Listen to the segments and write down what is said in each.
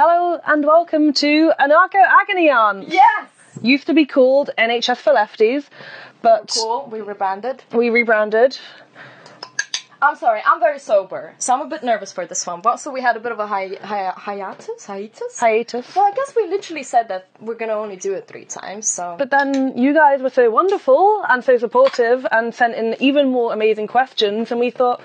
Hello and welcome to Anarcho Agony Aunts. Yes! Used to be called NHS for Lefties, but... Cool, we rebranded. We rebranded. I'm sorry, I'm very sober, so I'm a bit nervous for this one. But also we had a bit of a hiatus. Well, I guess we literally said that we're going to only do it 3 times, so... But then you guys were so wonderful and so supportive and sent in even more amazing questions, and we thought,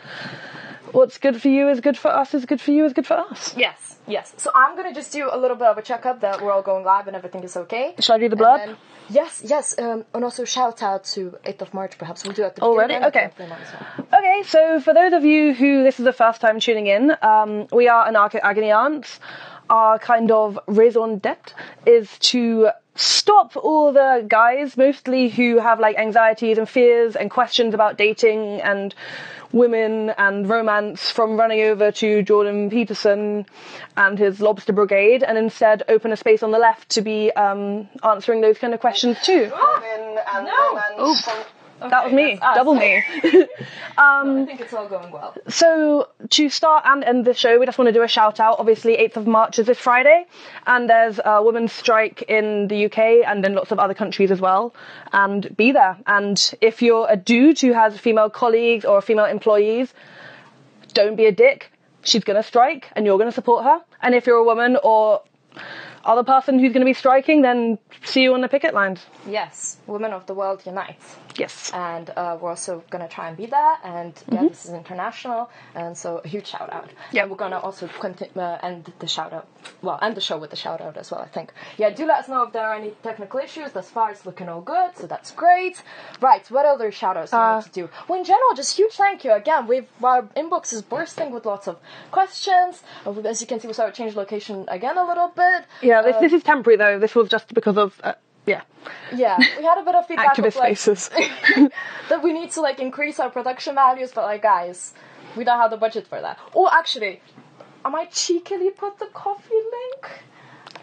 what's good for you is good for us is good for you is good for us. Yes, yes. So I'm going to just do a little bit of a checkup that we're all going live and everything is okay. Shall I do the blurb? And then, yes, yes. And also shout out to 8th of March, perhaps. We'll do it at the beginning. Already? Okay. Okay, so for those of you who this is the first time tuning in, we are Anarcho Agony Aunts. Our kind of raison d'etre is to stop all the guys, mostly who have like anxieties and fears and questions about dating and women and romance, from running over to Jordan Peterson and his lobster brigade, and instead open a space on the left to be answering those kind of questions too. Okay, that was me. Double me. No, I think it's all going well. So to start and end the show, we just want to do a shout out. Obviously, 8th of March is this Friday, and there's a women's strike in the UK and in lots of other countries as well. And be there. And if you're a dude who has female colleagues or female employees, don't be a dick. She's going to strike and you're going to support her. And if you're a woman or other person who's going to be striking, then see you on the picket lines. Yes, women of the world unite. Yes. And we're also going to try and be there, and yeah, this is international, and so a huge shout out. Yeah, and we're going to also end the shout out, well, end the show with the shout out as well, I think. Yeah, do let us know if there are any technical issues. Thus far it's looking all good, so that's great. Right, what other shout outs do we need to do? Well, in general, just huge thank you again. Our inbox is bursting with lots of questions. As you can see, we sort of changed location again a little bit. Yeah, this is temporary though. This was just because of yeah, we had a bit of feedback activist of, like, faces that we need to like increase our production values, but like guys, we don't have the budget for that. Oh, actually, I might cheekily put the coffee link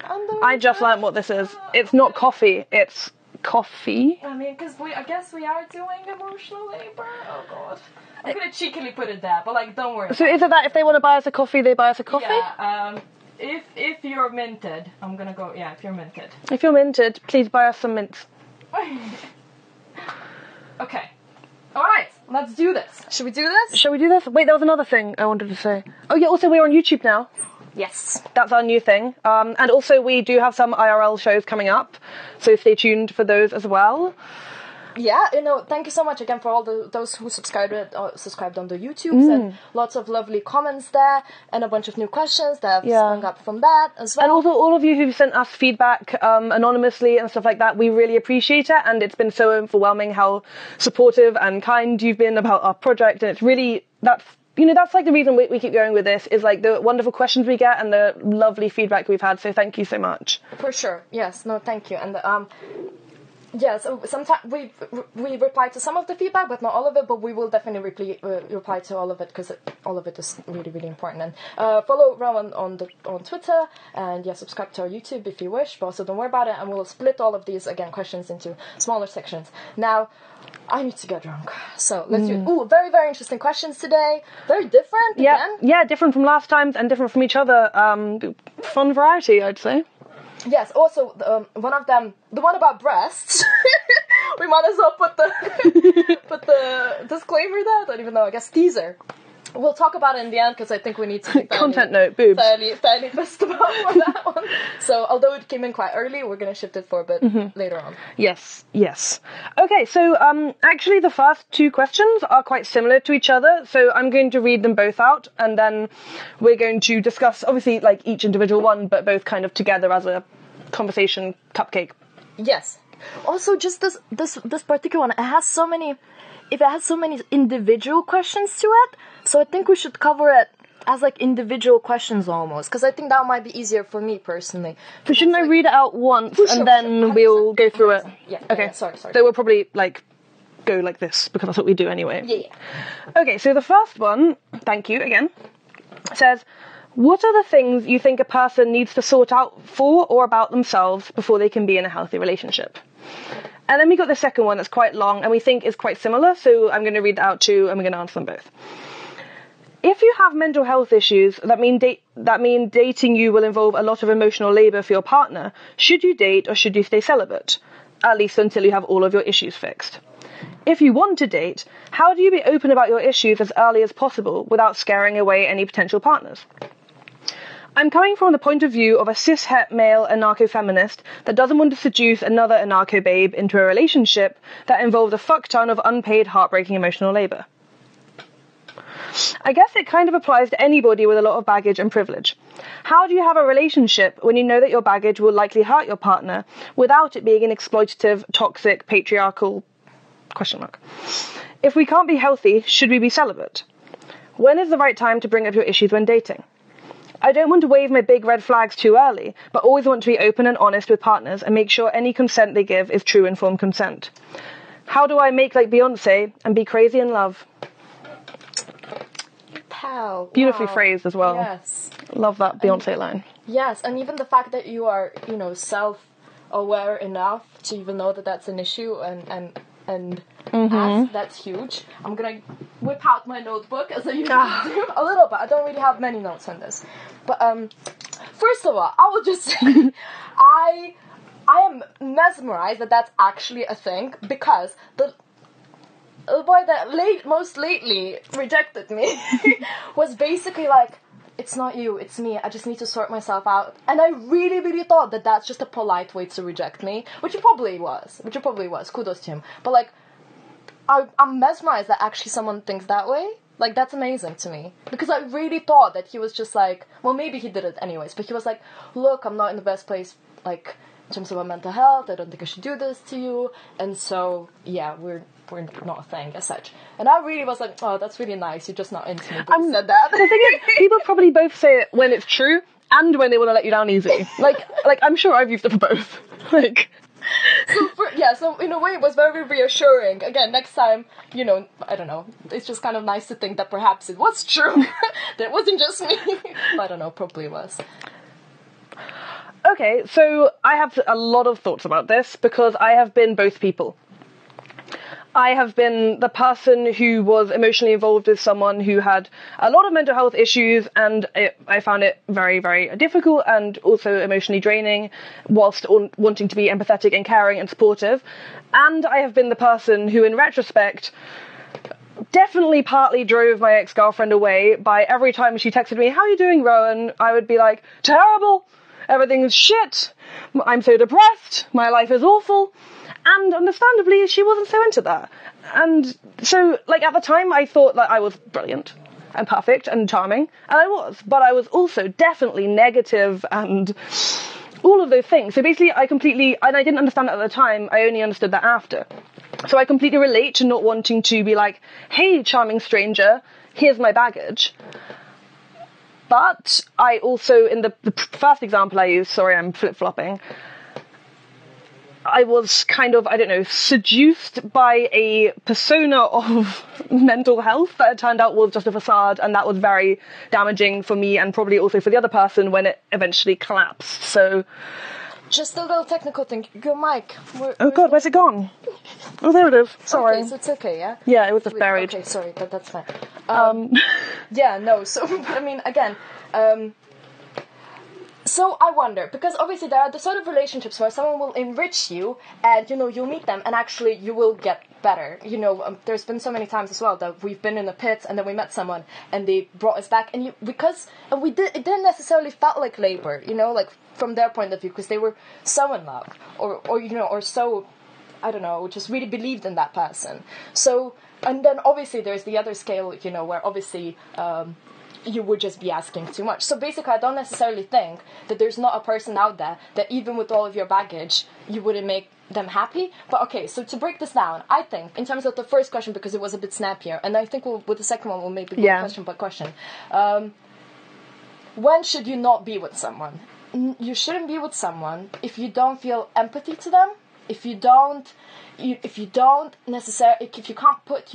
on the I just learned what this is. It's not coffee, it's coffee. I mean, because I guess we are doing emotional labor. Oh god, I'm gonna cheekily put it there, but like don't worry. So is it that if they want to buy us a coffee, they buy us a coffee? Yeah. If you're minted, I'm gonna go. Yeah, if you're minted. If you're minted, please buy us some mints. Okay. All right, let's do this. Should we do this? Shall we do this? Wait, there was another thing I wanted to say. Oh yeah, also we're on YouTube now. Yes, that's our new thing. And also we do have some IRL shows coming up, so stay tuned for those as well. Yeah, you know, thank you so much again for all those who subscribed on the YouTubes, and lots of lovely comments there, and a bunch of new questions that have sprung up from that as well. And also all of you who've sent us feedback anonymously and stuff like that, we really appreciate it, and it's been so overwhelming how supportive and kind you've been about our project, and it's really, that's like the reason we keep going with this, is like the wonderful questions we get and the lovely feedback we've had, so thank you so much. For sure, yes, no, thank you, and yeah, so sometimes we reply to some of the feedback, but not all of it, but we will definitely reply to all of it, because all of it is really, really important. And follow Rowan on Twitter, and yeah, subscribe to our YouTube if you wish, but also don't worry about it, and we'll split all of these, again, questions into smaller sections. Now, I need to get drunk, so let's do it. Ooh, very, very interesting questions today. Very different, again. Yeah, different from last time, and different from each other. Fun variety, I'd say. Yes, also, one of them, the one about breasts, we might as well put the disclaimer there, I don't even know, I guess teaser. We'll talk about it in the end, because I think we need to think content note, boobs. Fairly best about on that one. So, although it came in quite early, we're going to shift it for a bit later on. Yes, yes. Okay, so actually the first 2 questions are quite similar to each other, so I'm going to read them both out, and then we're going to discuss, obviously, like, each individual one, but both kind of together as a conversation cupcake. Yes. Also, just this particular one, it has so many individual questions to it, so I think we should cover it as like individual questions almost, because I think that might be easier for me personally. So shouldn't I read it out once and then we'll go through it? Yeah. Okay. Yeah, sorry. So we'll probably like go like this, because that's what we do anyway. Yeah. Okay. So the first one, thank you again, says, "What are the things you think a person needs to sort out for or about themselves before they can be in a healthy relationship?" And then we got the second one that's quite long and we think is quite similar, so I'm going to read that out too, and we're going to answer them both. If you have mental health issues that mean dating you will involve a lot of emotional labor for your partner, should you date or should you stay celibate? At least until you have all of your issues fixed. If you want to date, how do you be open about your issues as early as possible without scaring away any potential partners? I'm coming from the point of view of a cis-het male anarcho-feminist that doesn't want to seduce another anarcho-babe into a relationship that involves a fuck-ton of unpaid, heartbreaking emotional labour. I guess it kind of applies to anybody with a lot of baggage and privilege. How do you have a relationship when you know that your baggage will likely hurt your partner without it being an exploitative, toxic, patriarchal... ? If we can't be healthy, should we be celibate? When is the right time to bring up your issues when dating? I don't want to wave my big red flags too early, but always want to be open and honest with partners and make sure any consent they give is true informed consent. How do I make like Beyoncé and be crazy in love? Pow. Beautifully phrased as well. Yes. Love that Beyoncé line. Yes, and even the fact that you are, you know, self-aware enough to even know that that's an issue and ask, that's huge. I'm going to whip out my notebook as I usually do. A little bit. I don't really have many notes on this. But first of all, I will just say I am mesmerized that that's actually a thing, because the boy that most lately rejected me was basically like, it's not you, it's me, I just need to sort myself out. And I really, really thought that that's just a polite way to reject me, which it probably was, kudos to him. But, like, I'm mesmerized that actually someone thinks that way. Like, that's amazing to me. Because I really thought that he was just like, well, maybe he did it anyways, but he was like, look, I'm not in the best place, like, in terms of my mental health, I don't think I should do this to you, and so, yeah, we're not a thing as such. And I really was like, oh, that's really nice, you're just not into me. I said that. The thing is, people probably both say it when it's true and when they want to let you down easy. Like I'm sure I've used it for both. So in a way it was very reassuring. Again, next time, you know, I don't know, it's just kind of nice to think that perhaps it was true, that it wasn't just me. But I don't know, probably was. Okay, so I have a lot of thoughts about this because I have been both people. I have been the person who was emotionally involved with someone who had a lot of mental health issues, and I found it very, very difficult and also emotionally draining whilst wanting to be empathetic and caring and supportive. And I have been the person who, in retrospect, definitely partly drove my ex-girlfriend away by every time she texted me, "How are you doing, Rowan?" I would be like, "Terrible! Everything's shit! I'm so depressed! My life is awful!" And understandably, she wasn't so into that. And so, like, at the time, I thought that I was brilliant and perfect and charming, and I was. But I was also definitely negative and all of those things. So basically, I didn't understand it at the time, I only understood that after. So I completely relate to not wanting to be like, hey, charming stranger, here's my baggage. But I also, in the first example I used, sorry, I'm flip-flopping, I was kind of, I don't know, seduced by a persona of mental health that it turned out was just a facade, and that was very damaging for me and probably also for the other person when it eventually collapsed. So, just a little technical thing. Your mic. Oh God, where's it gone? Oh, there it is. Sorry. Okay, so it's okay, yeah? Yeah, it was just buried. Okay, sorry, that's fine. Yeah, no, so, I mean, again, so I wonder, because obviously there are the sort of relationships where someone will enrich you and, you know, you'll meet them and actually you will get better. You know, there's been so many times as well that we've been in the pits and then we met someone and they brought us back. It didn't necessarily felt like labor, you know, like from their point of view, because they were so in love or so, I don't know, just really believed in that person. So, and then obviously there's the other scale, you know, where obviously... you would just be asking too much. So basically, I don't necessarily think that there's not a person out there that even with all of your baggage, you wouldn't make them happy. But okay, so to break this down, I think, in terms of the first question, because it was a bit snappier, and I think with the second one, we'll maybe go question by question. When should you not be with someone? You shouldn't be with someone if you don't feel empathy to them, if you can't put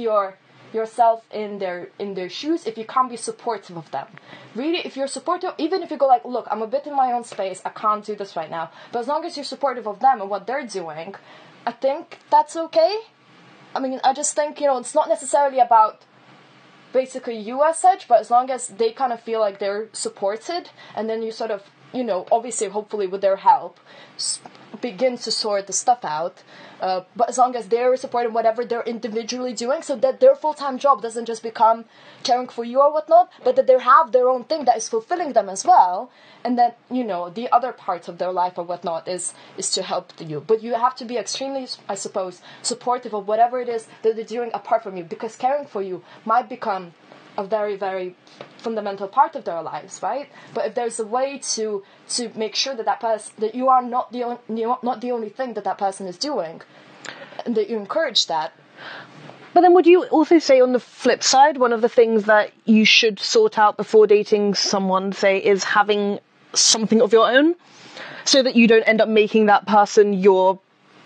yourself in their shoes, if you can't be supportive of them. Really, if you're supportive, even if you go like, look, I'm a bit in my own space, I can't do this right now, but as long as you're supportive of them and what they're doing, I think that's okay. I mean, I just think, you know, it's not necessarily about basically you as such, but as long as they kind of feel like they're supported, and then you sort of, you know, obviously, hopefully with their help, begin to sort the stuff out, but as long as they're supporting whatever they're individually doing, so that their full-time job doesn't just become caring for you or whatnot, but that they have their own thing that is fulfilling them as well, and then, you know, the other parts of their life or whatnot is to help you. But you have to be extremely, I suppose, supportive of whatever it is that they're doing apart from you, because caring for you might become a very, very fundamental part of their lives, right? But if there's a way to make sure that that you are not the only thing that person is doing, and that you encourage that. But then would you also say, on the flip side, one of the things that you should sort out before dating someone, say, is having something of your own, so that you don't end up making that person your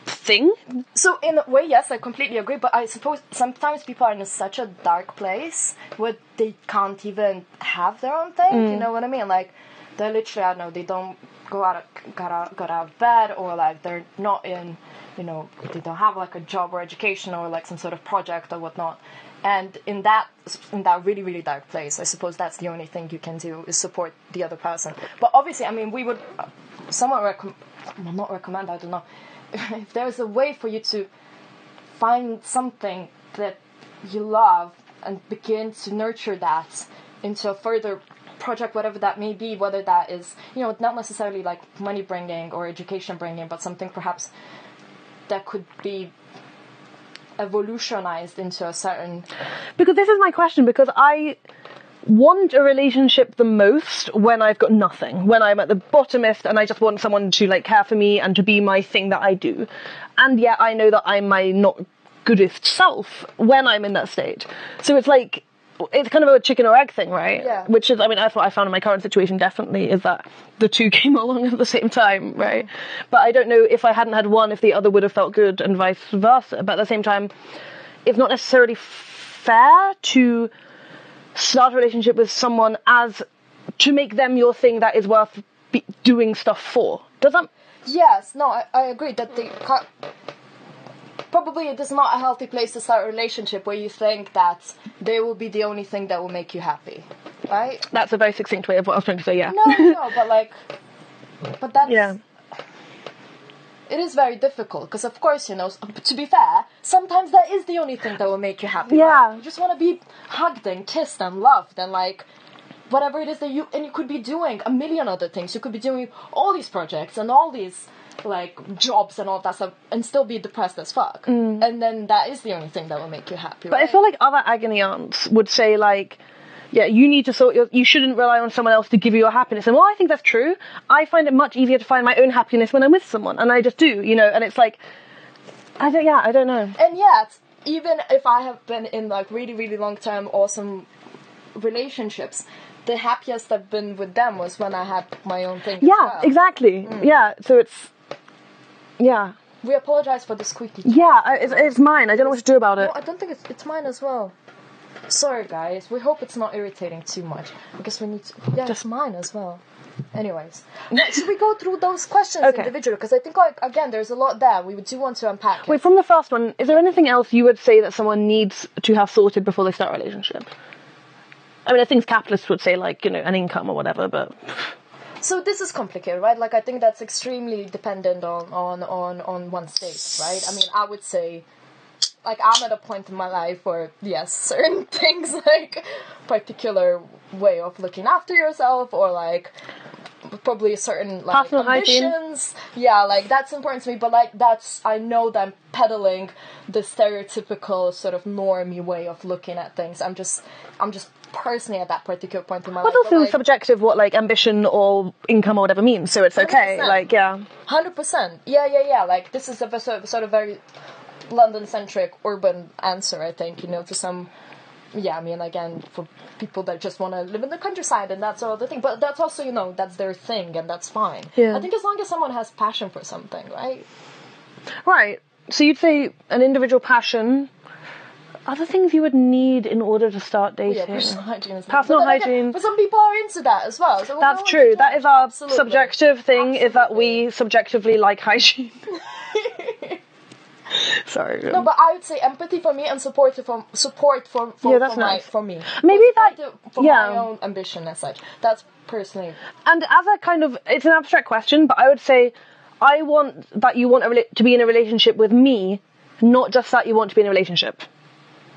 thing? So in a way, yes, I completely agree, but I suppose sometimes people are in such a dark place where they can't even have their own thing, you know what I mean? Like, they're literally, I don't know, they don't got out of bed, or like they're not in, you know, they don't have like a job or education or like some sort of project or whatnot. And in that really, really dark place, I suppose that's the only thing you can do is support the other person. But obviously, I mean, we would somewhat not recommend, I don't know, if there's a way for you to find something that you love and begin to nurture that into a further project, whatever that may be, whether that is, you know, not necessarily like money bringing or education bringing, but something perhaps that could be evolutionized into a certain... Because this is my question, because I want a relationship the most when I've got nothing, when I'm at the bottomest and I just want someone to like care for me and to be my thing that I do. And yet I know that I'm my not goodest self when I'm in that state. So it's like, it's kind of a chicken or egg thing, right? Yeah. Which is, I mean, that's what I found in my current situation definitely, is that the two came along at the same time, right? But I don't know if I hadn't had one, if the other would have felt good and vice versa. But at the same time, it's not necessarily fair to start a relationship with someone as to make them your thing that is worth doing stuff for. Does that... Yes, no, I agree that they can't... Probably it is not a healthy place to start a relationship where you think that they will be the only thing that will make you happy, right? That's a very succinct way of what I was trying to say, yeah. No, but like... But that's... Yeah. It is very difficult, because of course, you know, to be fair, sometimes that is the only thing that will make you happy. Yeah. Right? You just want to be hugged and kissed and loved and like... Whatever it is that you could be doing a million other things. You could be doing all these projects and all these... like jobs and all that stuff and still be depressed as fuck, and then that is the only thing that will make you happy, right? But I feel like other agony aunts would say like, yeah, you need to sort you shouldn't rely on someone else to give you your happiness. And well, I think that's true. I find it much easier to find my own happiness when I'm with someone, and I just do, you know. And it's like, I don't know. And yet, even if I have been in like really, really long term awesome relationships, the happiest I've been with them was when I had my own thing. Yeah, as well. Exactly. Yeah, so it's... Yeah. We apologise for the squeaky. Yeah, it's mine. I don't know what to do about it. No, I don't think it's mine as well. Sorry, guys. We hope it's not irritating too much. Because we need to... Yeah, just... it's mine as well. Anyways. Should we go through those questions individually? Because I think, like, again, there's a lot there. We do want to unpack it. Wait, from the first one, is there anything else you would say that someone needs to have sorted before they start a relationship? I mean, I think capitalists would say, like, you know, an income or whatever, but... So this is complicated, right? Like, I think that's extremely dependent on one's state, right? I mean, I would say, like, I'm at a point in my life where, yes, certain things, like, particular way of looking after yourself, or, like, probably certain, like, ambitions. Yeah, like, that's important to me, but, like, that's, I know that I'm peddling the stereotypical sort of normie way of looking at things. I'm just personally at that particular point in my life. But also like, subjective what like ambition or income or whatever means, so it's okay. 100%. Like, yeah. 100%. Yeah. Like, this is a sort of very London-centric urban answer, I think, you know, to some... Yeah, I mean, again, for people that just want to live in the countryside and that sort of the thing. But that's also, you know, that's their thing and that's fine. Yeah. I think as long as someone has passion for something, right? Right. So you'd say an individual passion... Other things you would need in order to start dating. Yeah, personal hygiene. Again, but some people are into that as well. So that's true. That is our subjective thing, is that we subjectively like hygiene. Sorry. No, but I would say empathy for me and support for me. Maybe that for my own ambition and such. That's personally. And as a kind of, it's an abstract question, but I would say I want that you want to be in a relationship with me, not just that you want to be in a relationship.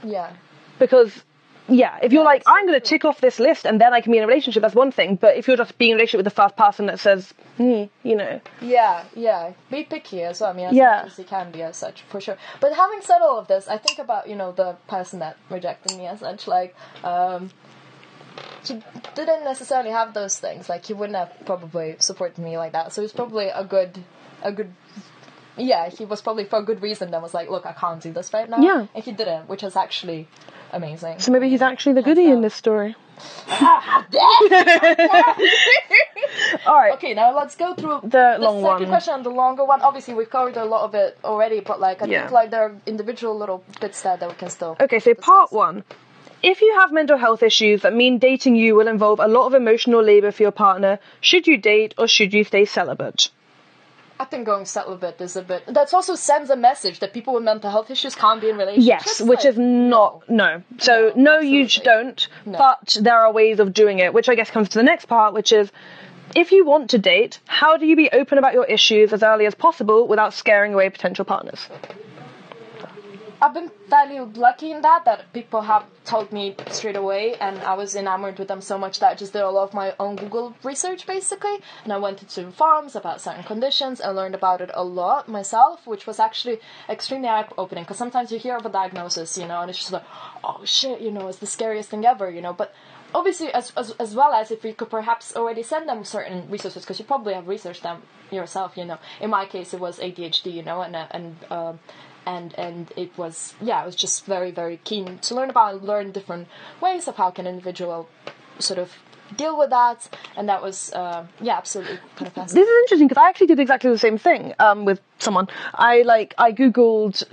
Yeah. Because. Yeah, if you're like, I'm going to tick off this list and then I can be in a relationship, that's one thing. But if you're just being in a relationship with the first person that says, you know. Yeah, yeah. Be picky as well. I mean, as you can be as such, for sure. But having said all of this, I think about, you know, the person that rejected me as such. Like, he didn't necessarily have those things. Like, he wouldn't have probably supported me like that. So it's probably a good... Yeah, he was probably for a good reason then was like, look, I can't do this right now. Yeah. And he didn't, which is actually amazing. So maybe he's actually the goodie in this story. How dare you! All right. Okay, now let's go through the second question and the longer one. Obviously, we've covered a lot of it already, but like I think like there are individual little bits there that we can still... Okay, so discuss. Part one. If you have mental health issues that mean dating you will involve a lot of emotional labour for your partner, should you date or should you stay celibate? I think going celibate is a bit... That also sends a message that people with mental health issues can't be in relationships. Yes, which is not... No. So, no, you don't. No. But there are ways of doing it, which I guess comes to the next part, which is, if you want to date, how do you be open about your issues as early as possible without scaring away potential partners? I've been fairly lucky in that people have told me straight away, and I was enamored with them so much that I just did a lot of my own Google research, basically, and I went to forums about certain conditions and learned about it a lot myself, which was actually extremely eye-opening, because sometimes you hear of a diagnosis, you know, and it's just like, oh shit, you know, it's the scariest thing ever, you know, but... Obviously, as well as if we could perhaps already send them certain resources, because you probably have researched them yourself, you know. In my case, it was ADHD, you know, and it was, yeah, I was just very, very keen to learn about and learn different ways of how can an individual sort of deal with that, and that was, absolutely kind of fascinating. This is interesting, because I actually did exactly the same thing with someone. I Googled,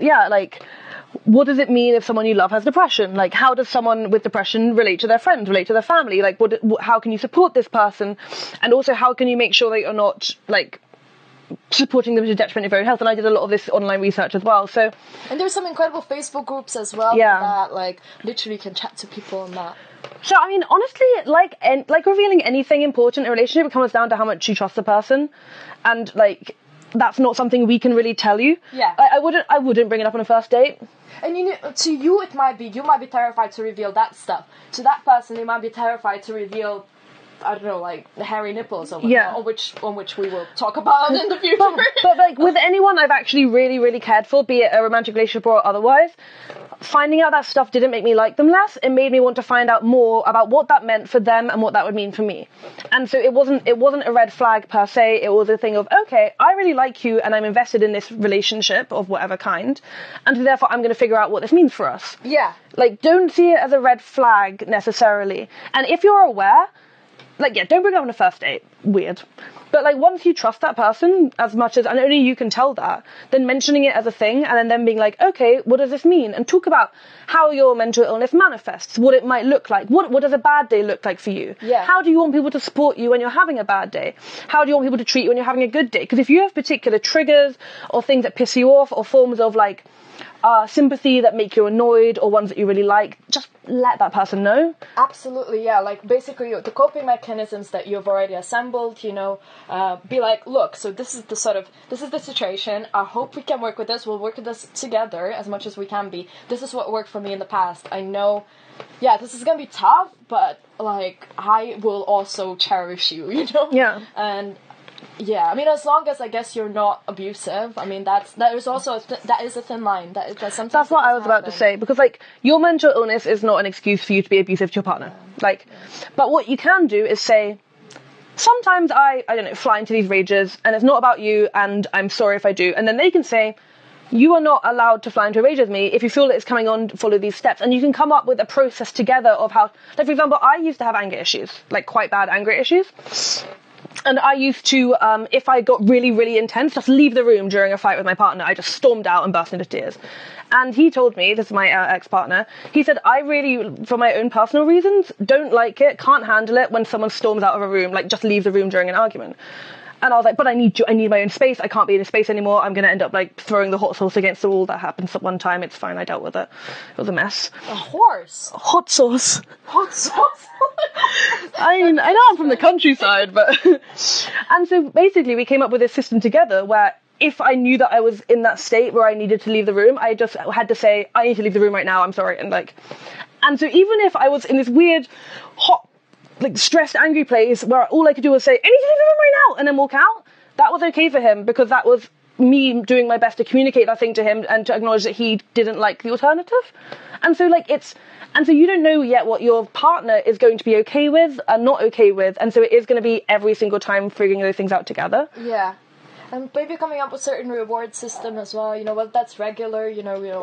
what does it mean if someone you love has depression? Like, how does someone with depression relate to their friends, relate to their family? Like, how can you support this person? And also, how can you make sure that you're not, like, supporting them to detriment of your own health? And I did a lot of this online research as well, so... And there's some incredible Facebook groups as well that, like, literally can chat to people on that. So, I mean, honestly, like revealing anything important in a relationship comes down to how much you trust the person. And, like... That's not something we can really tell you. Yeah, I wouldn't bring it up on a first date. And you know, to you, you might be terrified to reveal that stuff. To that person, they might be terrified to reveal, I don't know, like the hairy nipples or whatnot, or which we will talk about in the future. But like with anyone I've actually really, really cared for, be it a romantic relationship or otherwise, finding out that stuff didn't make me like them less. It made me want to find out more about what that meant for them and what that would mean for me. And so it wasn't a red flag per se. It was a thing of, okay, I really like you and I'm invested in this relationship of whatever kind, and therefore I'm going to figure out what this means for us. Yeah. Like, don't see it as a red flag necessarily. And if you're aware, like, yeah, don't bring it up on a first date. Weird. But, like, once you trust that person as much as... And only you can tell that. Then mentioning it as a thing and then them being like, okay, what does this mean? And talk about how your mental illness manifests, what it might look like. What does a bad day look like for you? Yeah. How do you want people to support you when you're having a bad day? How do you want people to treat you when you're having a good day? Because if you have particular triggers or things that piss you off or forms of, like... sympathy that make you annoyed or ones that you really like, just let that person know. Absolutely, yeah. Like, basically, the coping mechanisms that you've already assembled, you know, be like, look, so this is the situation. I hope we can work with this. We'll work with this together as much as we can be. This is what worked for me in the past. I know, yeah, this is going to be tough, but, like, I will also cherish you, you know? Yeah. And... Yeah, I mean, as long as I guess you're not abusive, I mean, that is a thin line. That's what I was about to say, because, like, your mental illness is not an excuse for you to be abusive to your partner. But what you can do is say, sometimes I don't know, fly into these rages, and it's not about you, and I'm sorry if I do. And then they can say, you are not allowed to fly into a rage with me. If you feel that it's coming on, follow these steps. And you can come up with a process together of how... Like, for example, I used to have anger issues, like, quite bad anger issues. And I used to, if I got really, really intense, just leave the room during a fight with my partner. I just stormed out and burst into tears. And he told me, this is my ex-partner, he said, I really, for my own personal reasons, don't like it, can't handle it when someone storms out of a room, like, just leave the room during an argument. And I was like, but I need my own space. I can't be in a space anymore. I'm going to end up like throwing the hot sauce against the wall. That happened one time. It's fine. I dealt with it. It was a mess. A horse? Hot sauce. Hot sauce? I mean, I know I'm from the countryside, but... And so basically we came up with this system together where if I knew that I was in that state where I needed to leave the room, I just had to say, I need to leave the room right now. I'm sorry. And so even if I was in this weird, hot, like stressed, angry place where all I could do was say, I need to leave the room right now, and then walk out, that was okay for him, because that was me doing my best to communicate that thing to him and to acknowledge that he didn't like the alternative. And so so you don't know yet what your partner is going to be okay with and not okay with, and so it is going to be every single time figuring those things out together. Yeah. And maybe coming up with certain reward system as well, that's regular,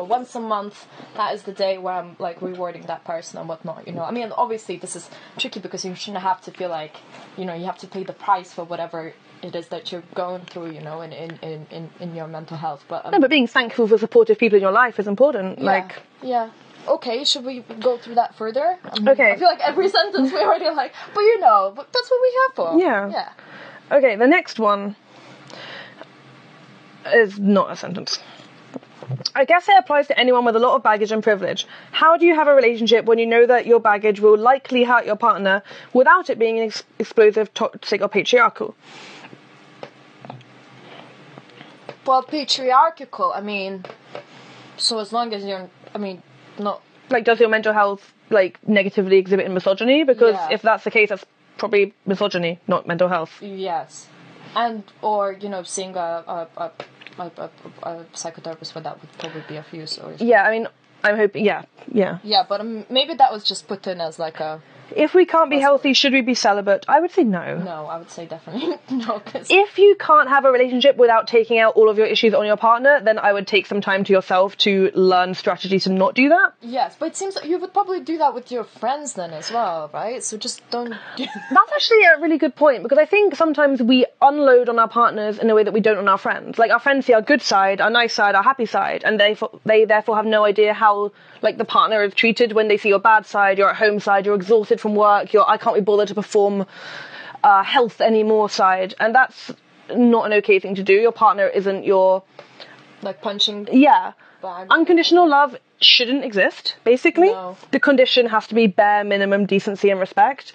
once a month, that is the day where I'm, rewarding that person and whatnot, I mean, obviously, this is tricky because you shouldn't have to feel like, you have to pay the price for whatever it is that you're going through, in your mental health. But but being thankful for supportive people in your life is important, Yeah. Okay, should we go through that further? Okay. I feel like every sentence we're already but that's what we have for. Yeah. Okay, the next one is not a sentence. I guess it applies to anyone with a lot of baggage and privilege. How do you have a relationship when you know that your baggage will likely hurt your partner without it being explosive, toxic, or patriarchal? Well, patriarchal, so as long as you're, not... does your mental health, negatively exhibit in misogyny? Because if that's the case, that's probably misogyny, not mental health. Yes. And, or, seeing a psychotherapist for that would probably be of use. Or yeah, I'm hoping, yeah. Yeah, but maybe that was just put in as if we can't be healthy, should we be celibate? I would say no. No, I would say definitely no. If you can't have a relationship without taking out all of your issues on your partner, then I would take some time to yourself to learn strategies to not do that. Yes, but it seems like you would probably do that with your friends then as well, right? So just don't... That's actually a really good point, because I think sometimes we unload on our partners in a way that we don't on our friends. Our friends see our good side, our nice side, our happy side, and they therefore have no idea how the partner is treated when they see your bad side, your at-home side, you're exhausted from work, your I can't be bothered to perform health anymore side, and that's not an okay thing to do. Your partner isn't your punching bag. Unconditional love shouldn't exist, basically. No. The condition has to be bare minimum decency and respect,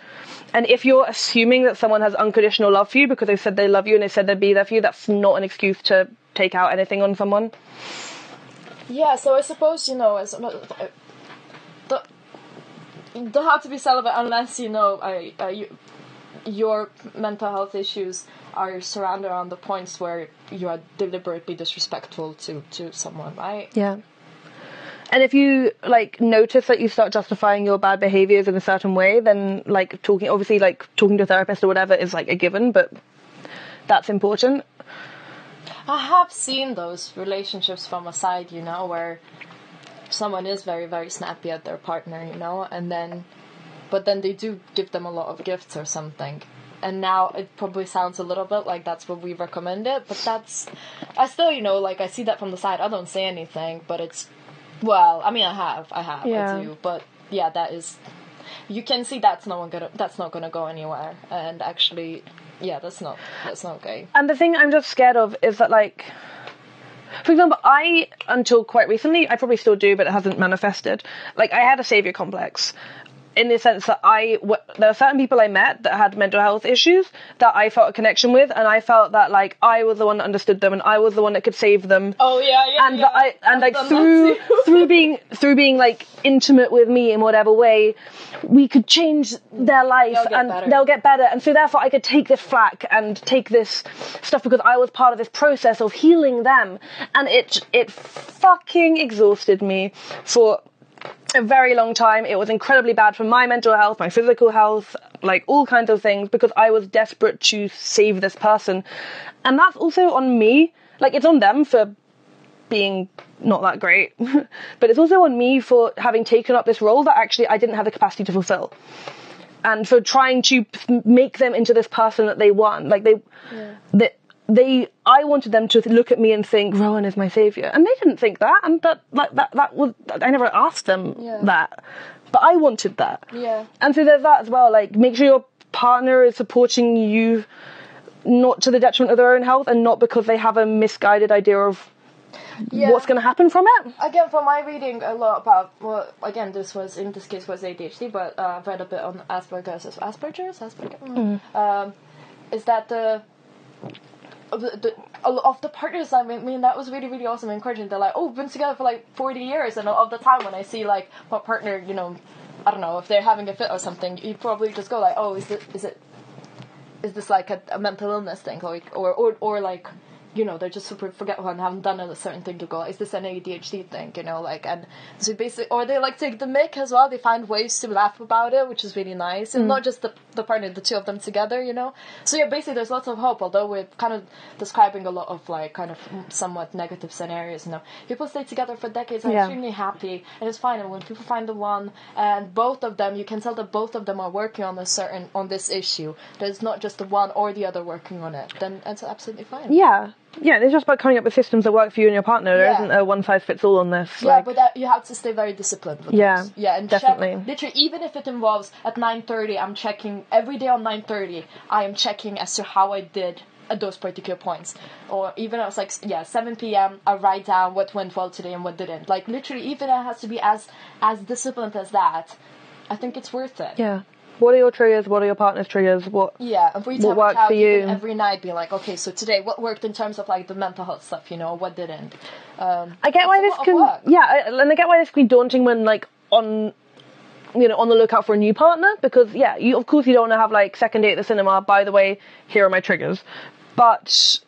and if you're assuming that someone has unconditional love for you because they said they love you and they said they'd be there for you, that's not an excuse to take out anything on someone. Yeah, so I suppose as you don't have to be celibate unless your mental health issues are surrounded around the points where you are deliberately disrespectful to someone, right? Yeah. And if you notice that you start justifying your bad behaviours in a certain way, then talking to a therapist or whatever is a given, but that's important. I have seen those relationships from a side, where someone is very, very snappy at their partner, but then they do give them a lot of gifts or something. And now it probably sounds a little bit like that's what we recommend it, but that's... I still, I see that from the side. I don't say anything, but it's... Well, I have. Yeah. I do. But, yeah, that is... You can see that's not going to go anywhere. And actually, yeah, that's not okay. And the thing I'm just scared of is that, for example, until quite recently, I probably still do, but it hasn't manifested. I had a saviour complex in the sense that there are certain people I met that had mental health issues that I felt a connection with, and I felt that, I was the one that understood them, and I was the one that could save them. Oh, yeah. And, yeah. Through being, intimate with me in whatever way, we could change their life, they'll get better. And so, therefore, I could take this flack and take this stuff because I was part of this process of healing them. And it fucking exhausted me for... a very long time. It was incredibly bad for my mental health, my physical health, all kinds of things, because I was desperate to save this person. And that's also on me. It's on them for being not that great, but it's also on me for having taken up this role that actually I didn't have the capacity to fulfill, and for trying to make them into this person that they want. I wanted them to look at me and think Rowan is my saviour, and they didn't think that, and that was I never asked them that, but I wanted that. Yeah. And so there's that as well. Make sure your partner is supporting you not to the detriment of their own health and not because they have a misguided idea of what's going to happen from it. Again, from my reading a lot about, well, again, this case was ADHD, but I've read a bit on Asperger's? Is that the partners, I mean, that was really, really awesome and encouraging. They're like, oh, we've been together for like 40 years, and all the time when I see like my partner, you know, I don't know, if they're having a fit or something, you probably just go like, oh, is this like a mental illness thing, like, or like, you know, they're just super forgetful and haven't done a certain thing, to go, is this an ADHD thing, you know, like, and so basically, or they like take the mick as well, they find ways to laugh about it, which is really nice, and not just the partner, the two of them together, you know, so yeah, basically there's lots of hope, although we're kind of describing a lot of like, kind of somewhat negative scenarios, you know, people stay together for decades, are extremely happy, and it's fine, and when people find the one, and both of them, you can tell that both of them are working on this issue, that it's not just the one or the other working on it, then it's absolutely fine. Yeah. Yeah, it's just about coming up with systems that work for you and your partner. There isn't a one-size-fits-all on this. Yeah, like, but you have to stay very disciplined with this. Yeah, and definitely. Literally, even if it involves at 9:30, I'm checking, every day on 9:30, I am checking as to how I did at those particular points. Or even I was like, 7 p.m, I write down what went well today and what didn't. Like, literally, even it has to be as disciplined as that. I think it's worth it. Yeah. What are your triggers? What are your partner's triggers? What worked for you? Every night be like, okay, so today what worked in terms of like the mental health stuff, you know, what didn't. I get why this can, and I get why this can be daunting when like on the lookout for a new partner, because you of course you don't want to have like second date at the cinema, by the way, here are my triggers. But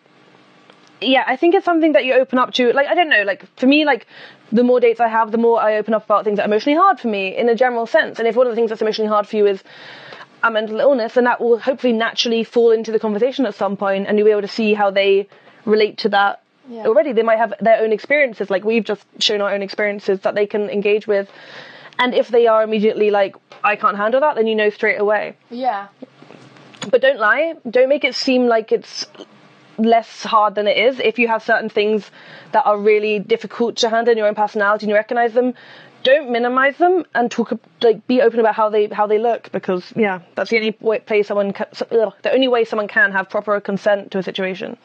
yeah, I think it's something that you open up to. Like, I don't know, like, for me, like, the more dates I have, the more I open up about things that are emotionally hard for me in a general sense. And if one of the things that's emotionally hard for you is a mental illness, then that will hopefully naturally fall into the conversation at some point, and you'll be able to see how they relate to that already. They might have their own experiences, like we've just shown our own experiences that they can engage with. And if they are immediately like, I can't handle that, then you know straight away. Yeah. But don't lie. Don't make it seem like it's less hard than it is. If you have certain things that are really difficult to handle in your own personality and you recognize them, don't minimize them, and be open about how they look, because that's the only way someone can have proper consent to a situation.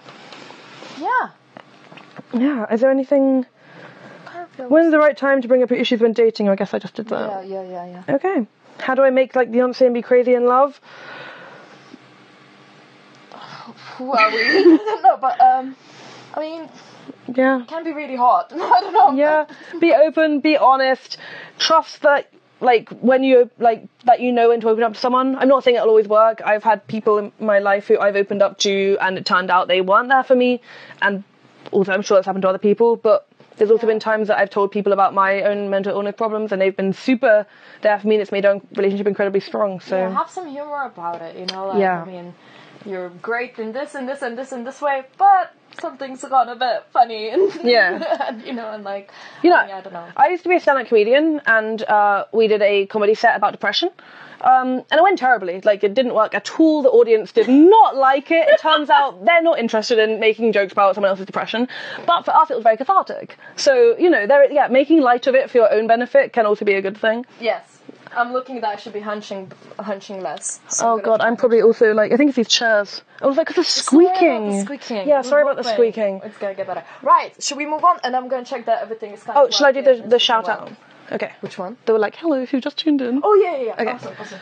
Is there anything, when's the right time to bring up your issues when dating? I guess I just did that. Yeah. Okay, how do I make like Beyonce and be crazy in love? Who are we? I don't know, but I mean, it can be really hard. I don't know. Yeah, be open, be honest, trust that like when you like that you know when to open up to someone. I'm not saying it'll always work. I've had people in my life who I've opened up to, and it turned out they weren't there for me. And also, I'm sure that's happened to other people, but there's also been times that I've told people about my own mental illness problems, and they've been super there for me, and it's made our relationship incredibly strong. So have some humor about it, you know. Like, I mean, you're great in this and this and this and this way, but something's gone a bit funny. And, and, you know, and like, you know, I don't know. I used to be a stand-up comedian, and we did a comedy set about depression. And it went terribly. Like, it didn't work at all. The audience did not like it. It turns out they're not interested in making jokes about someone else's depression. But for us, it was very cathartic. So, you know, making light of it for your own benefit can also be a good thing. Yes. I'm looking that I should be hunching less. So I'm probably also like, I think it's these chairs. I was like, because it's squeaking. Yeah, sorry about the squeaking. It's going to get better. Right, should we move on? And I'm going to check that everything is kind of... Oh, should I do the shout out? Okay. Which one? They were like, hello, if you've just tuned in. Oh, yeah. Okay. Awesome.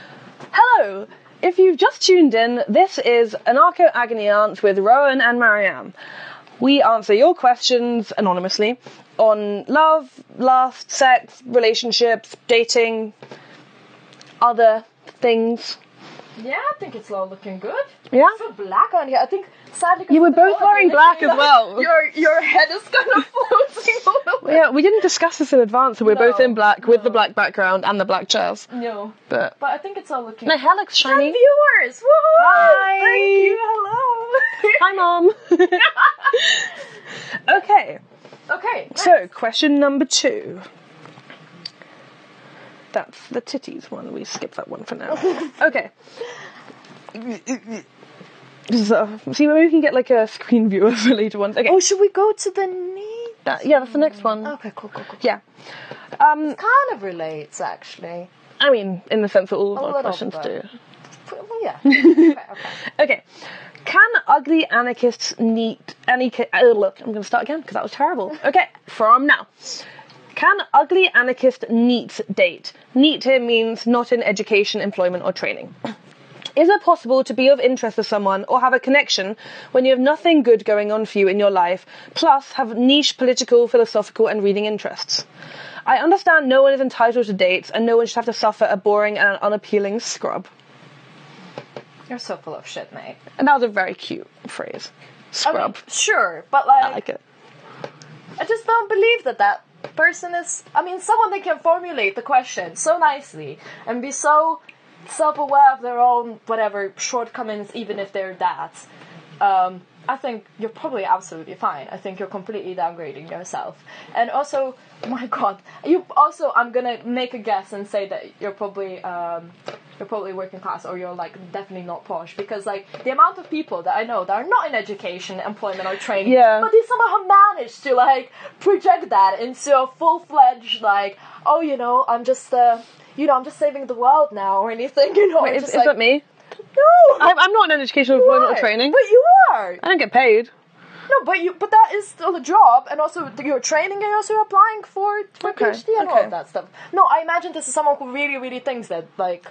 Hello, if you've just tuned in, this is Anarcho Agony Aunts with Rowan and Marianne. We answer your questions anonymously on love, lust, sex, relationships, dating, other things. Yeah, I think it's all looking good. Yeah, so black on here. I think sadly you were both wearing black as well. Your head is kind of floating over. Yeah, we didn't discuss this in advance, so we're both in black with the black background and the black chairs. No, but I think it's all looking. My hair looks shiny. Viewers, woohoo! Hi, thank you. Hello. Hi, Mom. Okay. Nice. So, question number 2. That's the titties one. We skip that one for now. Okay. So, see, maybe we can get like a screen viewer for later ones. Okay. Oh, should we go to the knee? That's the next one. Okay, cool. Yeah. It kind of relates, actually. I mean, in the sense that all of our questions do. Well, yeah. Okay. Can ugly anarchists need any... look, I'm going to start again because that was terrible. Okay, from now. Can ugly anarchist neat date? Neat here means not in education, employment or training. Is it possible to be of interest to someone or have a connection when you have nothing good going on for you in your life, plus have niche political, philosophical and reading interests? I understand no one is entitled to dates and no one should have to suffer a boring and unappealing scrub. You're so full of shit, mate. And that was a very cute phrase. Scrub. I mean, sure, but like... I like it. I just don't believe that that person is... I mean, someone that can formulate the question so nicely and be so... self-aware of their own whatever shortcomings, even if they're that. I think you're probably absolutely fine. I think you're completely downgrading yourself. And also, my God, you also, I'm gonna make a guess and say that you're probably working class, or you're like definitely not posh, because like the amount of people that I know that are not in education, employment, or training, but they somehow managed to like project that into a full-fledged like, oh, you know, I'm just I'm just saving the world now, or anything, you know. Wait, is that like, me? No! I'm not in educational employment or training. But you are! I don't get paid. No, but but that is still a job, and also you're training, and also you're applying for PhD and all of that stuff. No, I imagine this is someone who really, really thinks that, like,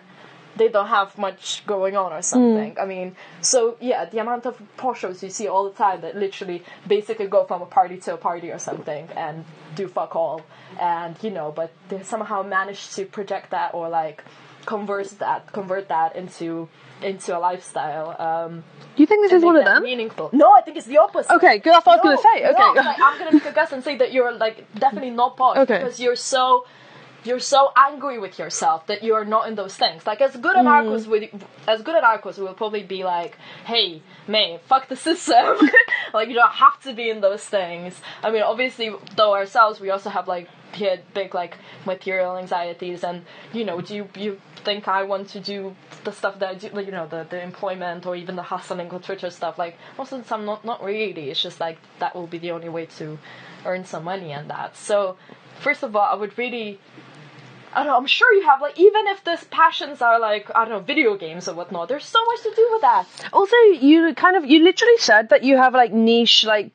they don't have much going on or something. I mean, so, yeah, the amount of poshos you see all the time that literally basically go from a party to a party or something and do fuck all. And, you know, but they somehow manage to project that or, like, convert that into a lifestyle. You think this is one of them? Meaningful. No, I think it's the opposite. Okay, good. That's what I was going to say. Okay, no, like, I'm going to make a guess and say that you're, like, definitely not posh because you're so angry with yourself that you're not in those things. Like, as good anarchos will probably be like, hey, mate, fuck the system. Like, you don't have to be in those things. I mean, obviously, though, ourselves, we also have, like, big, like, material anxieties and, you know, do you think I want to do the stuff that I do, like, you know, the employment or even the hustling or Twitter stuff? Like, most of the time, not really. It's just, like, that will be the only way to earn some money and that. So, first of all, I would really... I don't know, I'm sure you have, like, even if these passions are, like, I don't know, video games or whatnot, there's so much to do with that. Also, you literally said that you have, like, niche, like,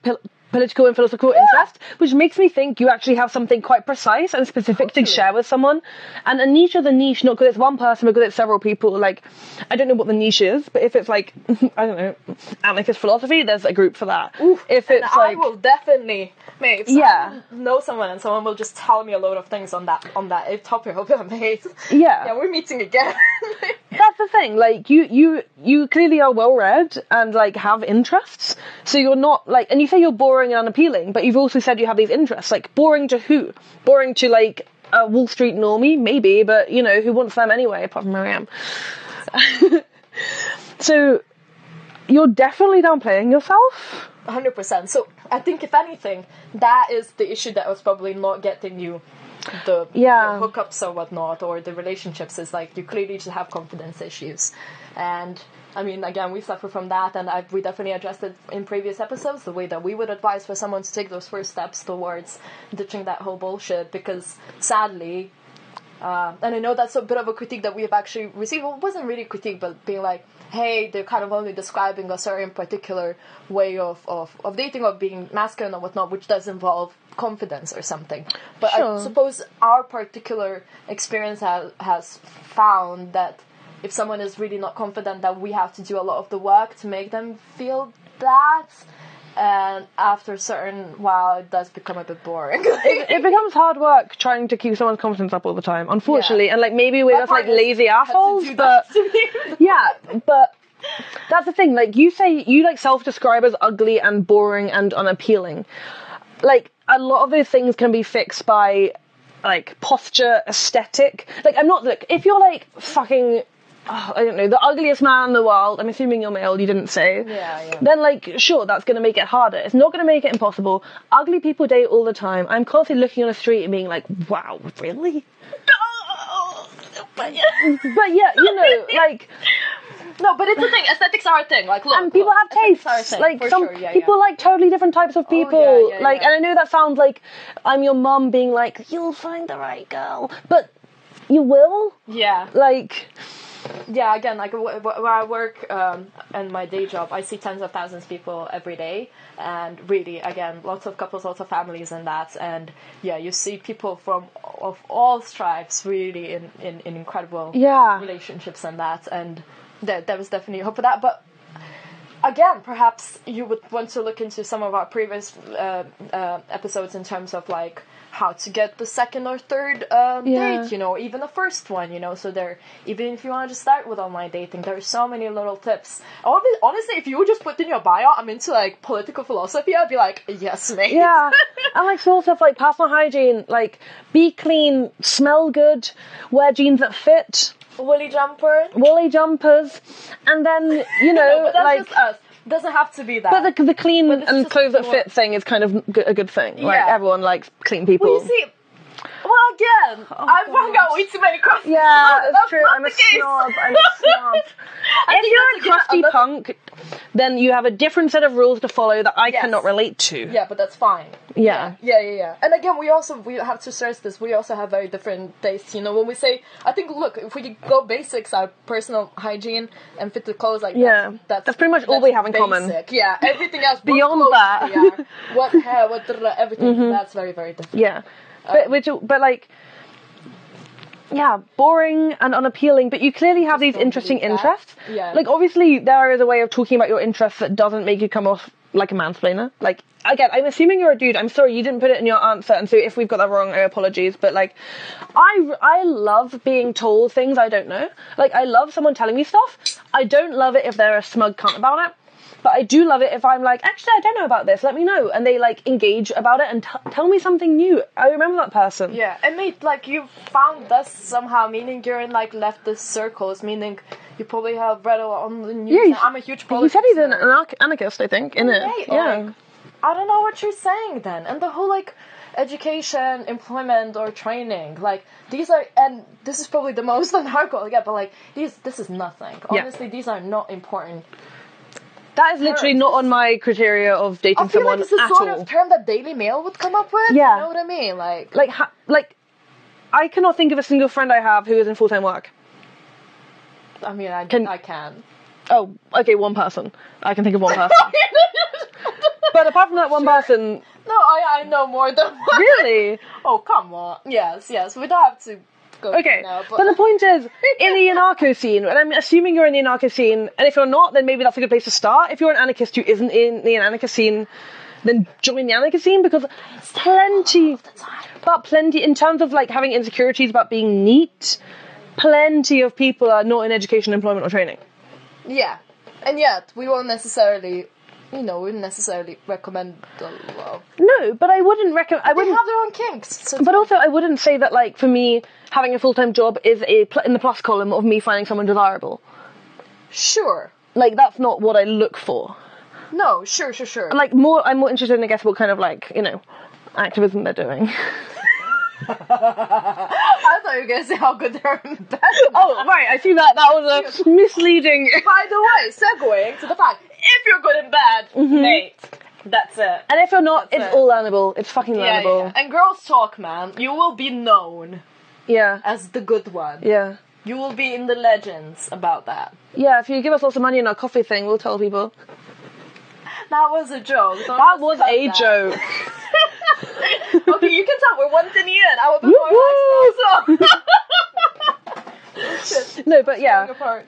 political and philosophical interest, which makes me think you actually have something quite precise and specific to share with someone. And a niche of the niche, not because it's one person, but because it's several people. Like, I don't know what the niche is, but if it's, like, I don't know, anarchist philosophy, there's a group for that. Oof, if it's, like... I will definitely... Mate, know someone and someone will just tell me a load of things on that topic. I'll be amazed. Yeah, we're meeting again. That's the thing. Like, you clearly are well-read and, like, have interests. So you're not, like... And you say you're boring and unappealing, but you've also said you have these interests. Like, boring to who? Boring to, like, a Wall Street normie? Maybe, but, you know, who wants them anyway, apart from Marianne? So you're definitely downplaying yourself. 100%. So I think, if anything, that is the issue that was probably not getting you the hookups or whatnot, or the relationships, is like you clearly just have confidence issues. And I mean, again, we suffer from that, and we definitely addressed it in previous episodes, the way that we would advise for someone to take those first steps towards ditching that whole bullshit, because sadly, and I know that's a bit of a critique that we've actually received. Well, it wasn't really critique, but being like, hey, they're kind of only describing a certain particular way of dating or being masculine or whatnot, which does involve confidence or something. But sure. I suppose our particular experience has found that if someone is really not confident, that we have to do a lot of the work to make them feel that. And after a certain while, it does become a bit boring. It becomes hard work trying to keep someone's confidence up all the time, unfortunately. Yeah. And, like, maybe we're just, like, lazy assholes, but... yeah, but that's the thing. Like, you say... You, like, self-describe as ugly and boring and unappealing. Like, a lot of those things can be fixed by, like, posture, aesthetic. Like, I'm not... Like, if you're, like, fucking... Oh, I don't know, the ugliest man in the world, I'm assuming you're male, you didn't say, then, like, sure, that's going to make it harder. It's not going to make it impossible. Ugly people date all the time. I'm constantly looking on the street and being like, wow, really? but yeah, you know, like... No, but it's a thing. Aesthetics are a thing. Like, look, and people have tastes. Like, some people like totally different types of people. Oh, like, and I know that sounds like I'm your mum being like, you'll find the right girl, but you will? Yeah. Like... yeah, again, like where I work and my day job, I see tens of thousands of people every day, and really, again, lots of couples, lots of families and that, and yeah, you see people from of all stripes really in incredible relationships and that, and there was definitely hope for that, but again, perhaps you would want to look into some of our previous episodes in terms of, like, how to get the second or third date, you know, even the first one, you know, so there, even if you want to just start with online dating, there are so many little tips. Honestly, if you would just put in your bio, I'm into, like, political philosophy, I'd be like, yes, mate. Yeah, and, like, small stuff like personal hygiene, like, be clean, smell good, wear jeans that fit. Woolly jumpers, and then, you know, no, but that's like just us. Doesn't have to be that. But the clean but and clothes that fit thing is kind of a good thing. Yeah. Like everyone likes clean people. Well, you see, again, I've hung out way too many crusty. Yeah, that's true. I'm a snob. If you're a crusty punk, then you have a different set of rules to follow that I cannot relate to. Yeah, but that's fine. Yeah. And again, we have to stress this. We also have very different tastes. You know, when we say, I think, look, if we go basics, our personal hygiene and fitted clothes, like that's pretty much all we have in common. Yeah, everything else beyond clothes, that. Yeah, what hair, what everything. Mm-hmm. That's very, very different. Yeah. Boring and unappealing, but you clearly have these interesting interests. Yeah. Like, obviously, there is a way of talking about your interests that doesn't make you come off like a mansplainer. Like, again, I'm assuming you're a dude. I'm sorry, you didn't put it in your answer, and so if we've got that wrong, I apologize. But, like, I love being told things I don't know. Like, I love someone telling me stuff. I don't love it if they're a smug cunt about it. But I do love it if I'm like, actually, I don't know about this. Let me know. And they, like, engage about it and tell me something new. I remember that person. Yeah. And, mate, like, you found this somehow, meaning you're in, like, leftist circles, meaning you probably have read a lot on the news. Yeah, I'm a huge politics. You said he's an anarchist, I think, innit? Right. Yeah. Like, I don't know what you're saying then. And the whole, like, education, employment, or training, like, these are, and this is probably the most anarcho I get, but, like, this is nothing. Honestly, these are not important. That is literally not on my criteria of dating someone at all. I feel like it's the sort of term that Daily Mail would come up with. Yeah. You know what I mean? Like, I cannot think of a single friend I have who is in full-time work. I mean, I can. Oh, okay, one person. I can think of one person. But apart from that one person... No, I know more than one. Really? Oh, come on. Yes. We don't have to... Okay, now, but the point is, in the anarcho scene, and I'm assuming you're in the anarcho scene, and if you're not, then maybe that's a good place to start. If you're an anarchist who isn't in the anarcho scene, then join the anarcho scene, because plenty, in terms of, like, having insecurities about being neat, plenty of people are not in education, employment, or training. Yeah, and yet, we won't necessarily... You know, wouldn't necessarily recommend the love. No, but I wouldn't recommend... They have their own kinks. So but also, I wouldn't say that, like, for me, having a full-time job is in the plus column of me finding someone desirable. Sure. Like, that's not what I look for. No, sure. And, like, I'm more interested in, I guess, what kind of, like, you know, activism they're doing. I thought you were going to say how good they're in bed. Oh, right, I see that. That was a misleading... By the way, segueing to the fact... If you're good and bad, mate, that's it. And if you're not, it's all learnable. It's fucking learnable. Yeah. And girls talk, man. You will be known as the good one. Yeah. You will be in the legends about that. Yeah, if you give us lots of money in our coffee thing, we'll tell people. That was a joke. That was a joke. Okay, you can tell we're once in the end. I will be more No, but yeah,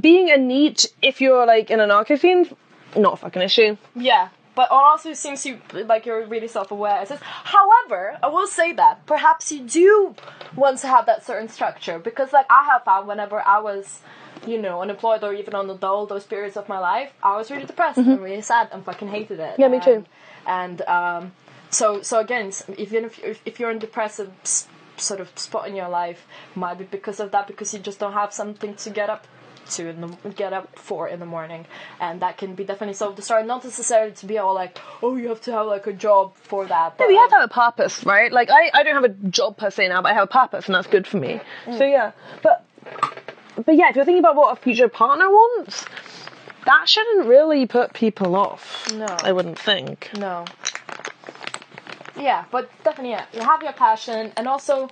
being a neat, if you're, like, in an anarcho scene, not a fucking issue. Yeah, but also seems you, like, you're really self-aware. However, I will say that perhaps you do want to have that certain structure, because, like, I have found whenever I was, you know, unemployed or even on the dole, those periods of my life, I was really depressed and really sad and fucking hated it. Yeah, me too. And so again, even if you're in depressive sort of spot in your life, might be because of that, because you just don't have something to get up for in the morning, and that can be definitely self-destructive. Not necessarily to be all like, oh, you have to have, like, a job for that, but you have to have a purpose, right? Like, I don't have a job per se now, but I have a purpose, and that's good for me. So yeah, but yeah, if you're thinking about what a future partner wants, that shouldn't really put people off. No, I wouldn't think. No. Yeah, but definitely, you have your passion, and also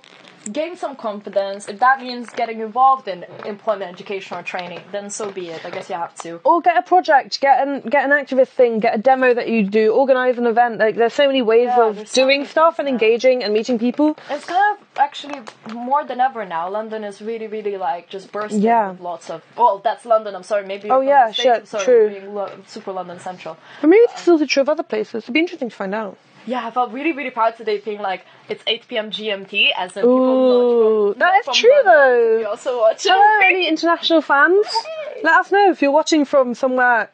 gain some confidence. If that means getting involved in employment, education, or training, then so be it. I guess you have to. Or get a project, get an activist thing, get a demo that you do, organise an event. Like, there's so many ways of doing stuff and engaging and meeting people. It's kind of actually more than ever now. London is really, really like just bursting with lots of. Well, that's London. I'm sorry, maybe. Oh yeah, sure, true. Being super London central. But maybe this is also true of other places. It'd be interesting to find out. Yeah, I felt really, really proud today being like, it's 8 p.m. GMT, as in people... Ooh, that is true, though. We also watch it. Hello, any international fans? Hey. Let us know if you're watching from somewhere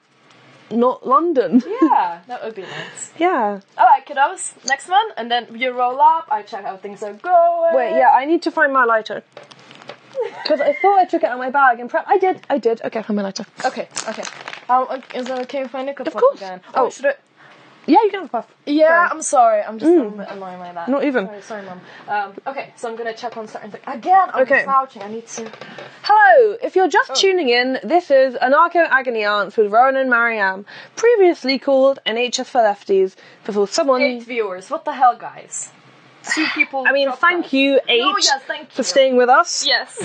not London. Yeah, that would be nice. Yeah. All right, kiddos, next one, and then you roll up, I check how things are going. Wait, yeah, I need to find my lighter. Because I thought I took it out of my bag and prep. I did. Okay, I found my lighter. Okay. Is that okay if I nick a puff again? Oh, should I... Yeah, you can have a puff. Yeah, sorry. I'm sorry. I'm just a little bit annoying like that. Not even. Sorry, Mum. Okay, so I'm going to check on certain things. Again, I'm slouching. I need to... Hello! If you're just tuning in, this is Anarcho Agony Aunts with Rowan and Marianne, previously called NHS for lefties, before someone... 8 viewers. What the hell, guys? 2 people... I mean, thank you, H, for staying with us. Yes.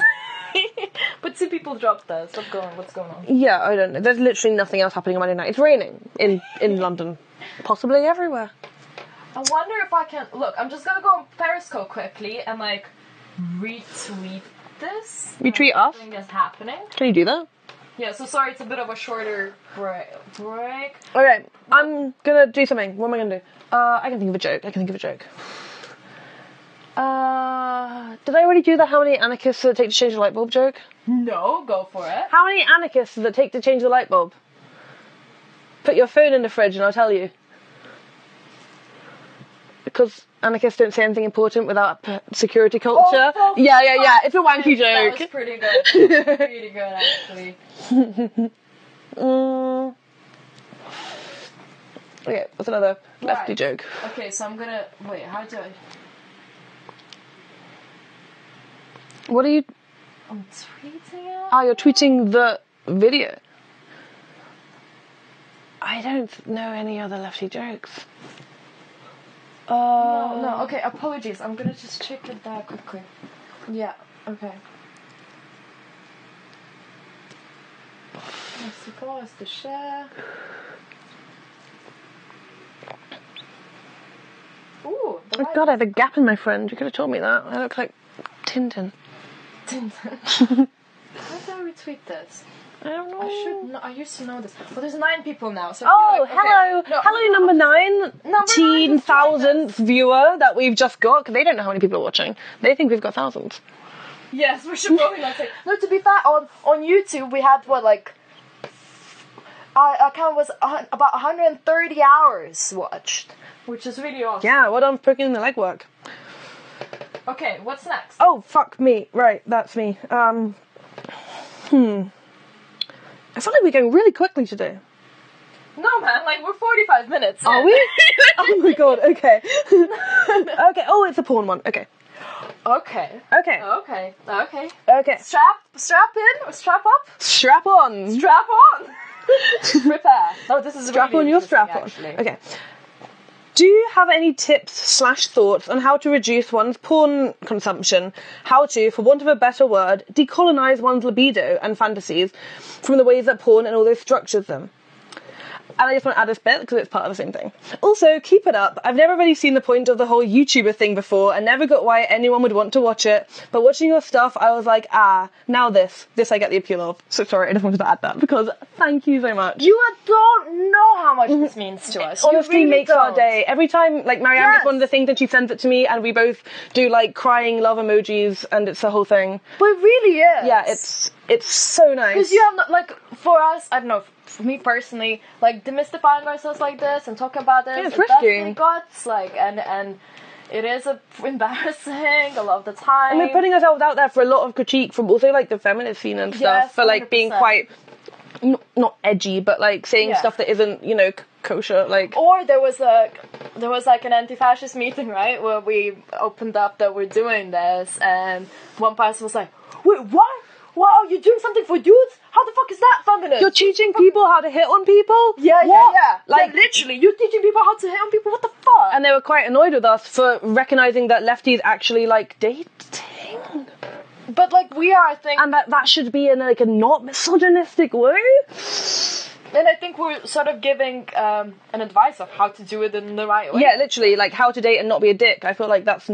But 2 people dropped us. What's going on? Yeah, I don't know. There's literally nothing else happening on Monday night. It's raining in London. Possibly everywhere. I wonder if I can... Look, I'm just going to go on Periscope quickly and, like, retweet this. Retweet us? Something that's happening. Can you do that? Yeah, so sorry, it's a bit of a shorter break. Okay, I'm going to do something. What am I going to do? I can think of a joke. Did I already do the how many anarchists does it take to change the light bulb joke? No, go for it. How many anarchists does it take to change the light bulb? Put your phone in the fridge and I'll tell you. Because anarchists don't say anything important without security culture. Oh, yeah. It's a wanky joke. That was pretty good. Pretty good, actually. Okay, what's another lefty joke? Okay, so I'm gonna... Wait, how do I... What are you... I'm tweeting it. Oh, you're tweeting the video. I don't know any other lefty jokes. No, okay, apologies. I'm going to just check it there quickly. Yeah, okay. Let's see, pause to share. Ooh, oh, God, I have a gap in my friend. You could have told me that. I look like Tintin. Tintin. How do I retweet this? I don't know. I should know. I used to know this. Well, there's 9 people now. So hello. Okay. No, hello, number 9. 10,000th viewer that we've just got. Because they don't know how many people are watching. They think we've got thousands. Yes, we should probably not say. No, to be fair, on YouTube, we had, what, like... Our account was about 130 hours watched. Which is really awesome. Yeah, well done for putting in the legwork. Okay, what's next? Oh, fuck me. Right, that's me. I feel like we're going really quickly today. No, man, like, we're 45 minutes in. Are we? Oh, my God, okay. Okay, oh, it's a porn one, okay. Okay. Strap up. Strap on. Prepare. Oh, this is strap really on your strap on. Actually. Okay. Do you have any tips/thoughts on how to reduce one's porn consumption? How to, for want of a better word, decolonise one's libido and fantasies from the ways that porn and all those structures them? And I just want to add this bit because it's part of the same thing. Also, keep it up. I've never really seen the point of the whole YouTuber thing before and never got why anyone would want to watch it. But watching your stuff, I was like, now this I get the appeal of. So sorry, I just wanted to add that because thank you so much. You don't know how much this means to us. It honestly really makes our day. Every time, like, Marianne gets one of the things and she sends it to me and we both do, like, crying love emojis and it's the whole thing. But it really is. Yeah, it's so nice. Because you have, like, for us, I don't know, for me personally, like, demystifying ourselves like this and talking about this, it's risky. Guts, like, and it is embarrassing a lot of the time. And we're putting ourselves out there for a lot of critique from also, like, the feminist scene and stuff, for, like, 100%. Being quite not edgy, but, like, saying stuff that isn't, you know, kosher, like. Or there was an anti-fascist meeting, right, where we opened up that we're doing this, and one person was like, wait, what? Wow, you're doing something for dudes? How the fuck is that feminist? You're teaching people how to hit on people? Yeah. Like, literally, you're teaching people how to hit on people? What the fuck? And they were quite annoyed with us for recognising that lefties actually, like, dating. thing. But like we are a thing, and that should be in like a not misogynistic way. And I think we're sort of giving an advice of how to do it in the right way. Yeah, literally, like how to date and not be a dick. I feel like that's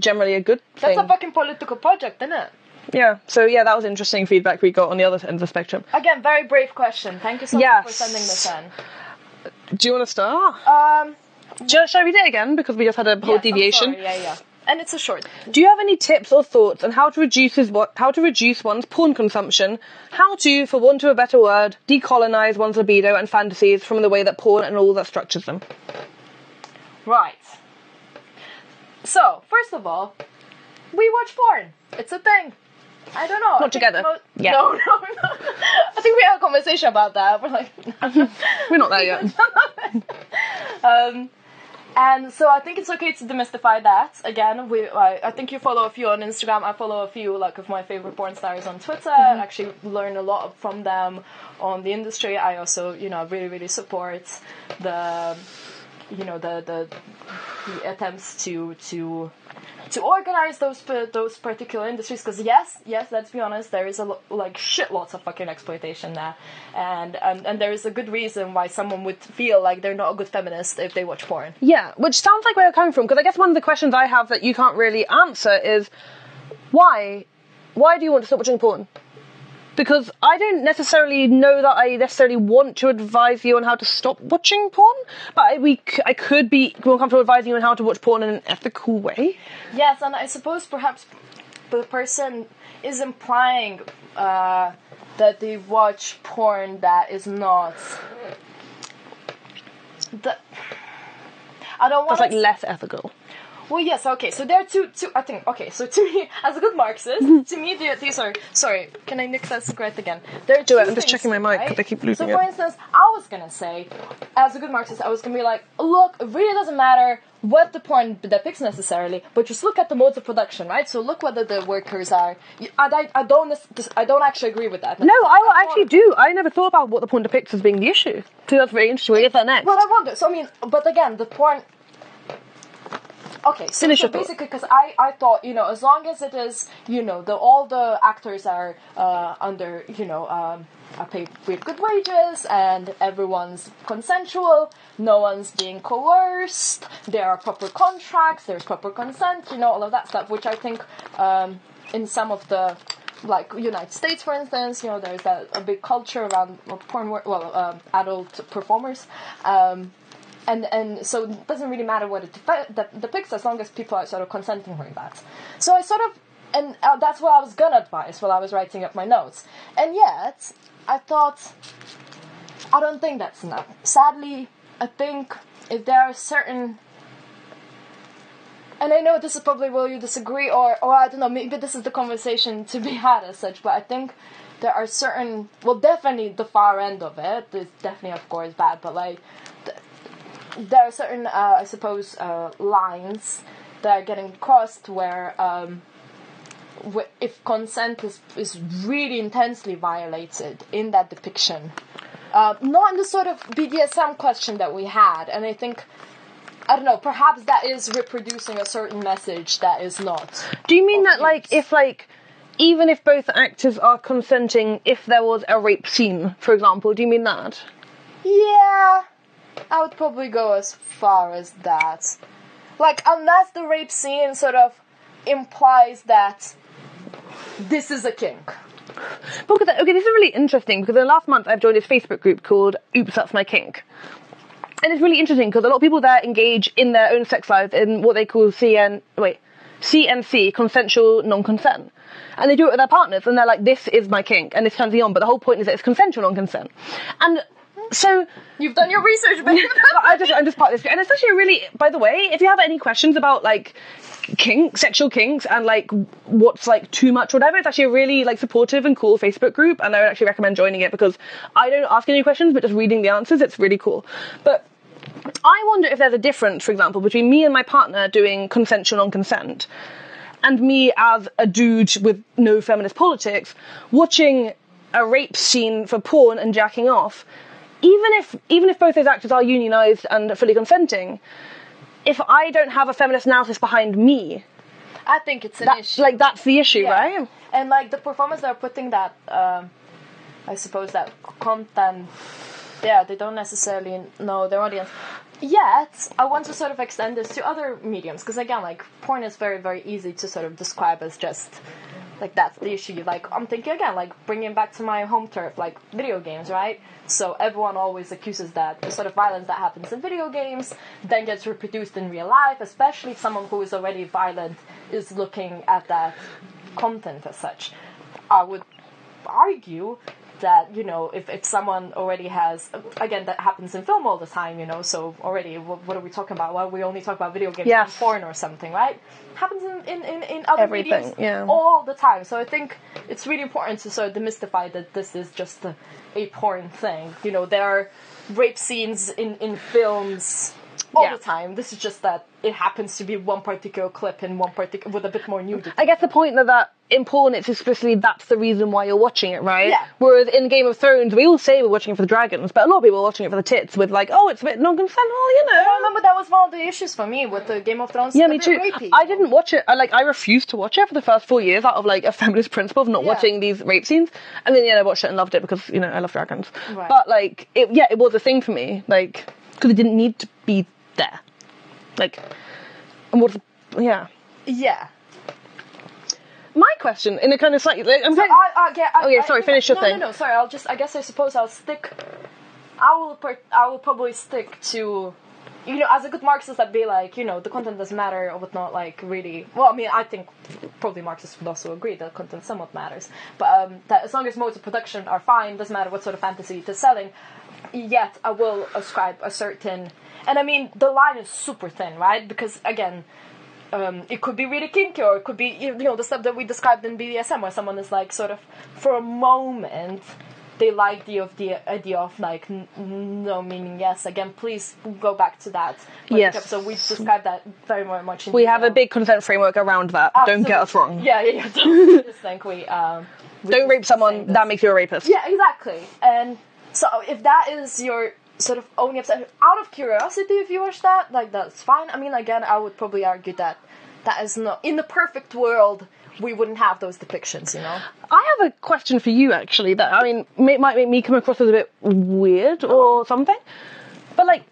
generally a good thing. That's a fucking political project, isn't it? Yeah, so yeah, that was interesting feedback we got on the other end of the spectrum. Again, very brave question. Thank you so much for sending this in. Do you want to start? Shall we do it again? Because we just had a whole deviation. I'm sorry, yeah. And it's a short. Do you have any tips or thoughts on how to reduce one's porn consumption? How to, for want of a better word, decolonize one's libido and fantasies from the way that porn and all that structures them? Right. So, first of all, we watch porn. It's a thing. I don't know. Not together. Yeah. No. I think we had a conversation about that. We're like... We're not there yet. And so I think it's okay to demystify that. Again, I think you follow a few on Instagram. I follow a few of my favorite porn stars on Twitter. Mm-hmm. I actually learn a lot from them on the industry. I also, really, really support the attempts to organize those particular industries. Because yes, let's be honest, there is shitloads of fucking exploitation there, and there is a good reason why someone would feel like they're not a good feminist if they watch porn. Yeah, which sounds like where you're coming from. Because I guess one of the questions I have that you can't really answer is why do you want to stop watching porn? Because I don't necessarily know that I necessarily want to advise you on how to stop watching porn, but I could be more comfortable advising you on how to watch porn in an ethical way. Yes, and I suppose perhaps the person is implying that they watch porn that is not... That's less ethical. Well, yes, okay, so there are two, I think, okay, so to me, as a good Marxist, to me, these are, sorry, can I nix that cigarette again? I'm just checking my mic, because I keep losing it. So, for instance, I was going to say, as a good Marxist, I was going to be like, look, it really doesn't matter what the porn depicts necessarily, but just look at the modes of production, right? So look whether the workers are... I don't actually agree with that. No, I actually do. I never thought about what the porn depicts as being the issue. So that's very interesting. We'll get that next. Well, I wonder. So, I mean, but again, the porn... Okay, so basically, because I thought, as long as it is, all the actors are under, are paid with good wages, and everyone's consensual, no one's being coerced, there are proper contracts, there's proper consent, all of that stuff, which I think in some of the, United States, for instance, there's a big culture around porn, adult performers, And so it doesn't really matter what it depicts as long as people are sort of consenting for that. So I sort of... And that's what I was going to advise while I was writing up my notes. And yet, I thought, I don't think that's enough. Sadly, I think if there are certain... And I know this is probably where you disagree, or I don't know, maybe this is the conversation to be had as such, but I think there are certain... Well, definitely the far end of it is definitely, of course, bad, but there are certain, I suppose, lines that are getting crossed where if consent is really intensely violated in that depiction. Not in the sort of BDSM question that we had, and I think... I don't know, perhaps that is reproducing a certain message that is not... Do you mean that, even if both actors are consenting, if there was a rape scene, for example, do you mean that? Yeah... I would probably go as far as that. Unless the rape scene sort of implies that this is a kink. Okay, this is really interesting, because in the last month I've joined this Facebook group called Oops, That's My Kink. And it's really interesting, because a lot of people there engage in their own sex lives in what they call CNC, consensual non-consent. And they do it with their partners, and they're like, this is my kink, and this turns me on. But the whole point is that it's consensual non-consent. And... So you've done your research, but I'm just part of this. And it's actually really, by the way, if you have any questions about sexual kinks, and what's too much or whatever, it's actually a really supportive and cool Facebook group, and I would actually recommend joining it, because I don't ask any questions, but just reading the answers, it's really cool. But I wonder if there's a difference, for example, between me and my partner doing consensual non-consent, and me as a dude with no feminist politics watching a rape scene for porn and jacking off. Even if both those actors are unionised and fully consenting, if I don't have a feminist analysis behind me, I think it's an issue. Like, that's the issue, yeah. Right? And, like, the performers are putting that, I suppose, that content... Yeah, they don't necessarily know their audience. Yet, I want to sort of extend this to other mediums, because, again, like, porn is very, very easy to sort of describe as just... Like, that's the issue. Like, I'm thinking, again, like, bringing back to my home turf, like, video games, right? So everyone always accuses that the sort of violence that happens in video games then gets reproduced in real life, especially if someone who is already violent is looking at that content as such. I would argue that, you know, if someone already has... Again, that happens in film all the time, you know, so already, what are we talking about? Well, we only talk about video games and porn or something, right? Happens in other mediums all the time. So I think it's really important to sort of demystify that this is just a porn thing. You know, there are rape scenes in films... all the time. This is just that it happens to be one particular clip and one particular with a bit more nudity. I guess the point that in porn it's explicitly that's the reason why you're watching it, right? Yeah. Whereas in Game of Thrones we all say we're watching it for the dragons, but a lot of people are watching it for the tits with like, oh, it's a bit non-consensual, you know. I remember that was one of the issues for me with the Game of Thrones. Yeah, me too. Rapey. I didn't watch it. I refused to watch it for the first 4 years out of like a feminist principle of not watching these rape scenes, and then I watched it and loved it because you know I love dragons. Right. But like, it was a thing for me, like because it didn't need to be there. Like, and what's... Yeah. Yeah. My question, in a kind of slightly... Like, finish your thing. No, sorry, I will probably stick to... You know, as a good Marxist, I'd be like, you know, the content doesn't matter or whatnot, like, really... Well, I mean, I think probably Marxists would also agree that content somewhat matters. But that as long as modes of production are fine, doesn't matter what sort of fantasy it is selling, yet I will ascribe a certain... And I mean, the line is super thin, right? Because, again, it could be really kinky, or it could be, you know, the stuff that we described in BDSM, where someone is, like, sort of, for a moment, they like the idea of, like, no meaning yes. Again, please go back to that. Yes. So we described that very much in detail. We have a big consent framework around that. Absolutely. Don't get us wrong. Yeah. Don't just think we don't rape someone. That makes you a rapist. Yeah, exactly. And so if that is your... sort of only upset. Out of curiosity, if you watch that, like, that's fine. I mean, again, I would probably argue that is not... In the perfect world, we wouldn't have those depictions, you know? I have a question for you, actually, that, I mean, might make me come across as a bit weird or something. But, like...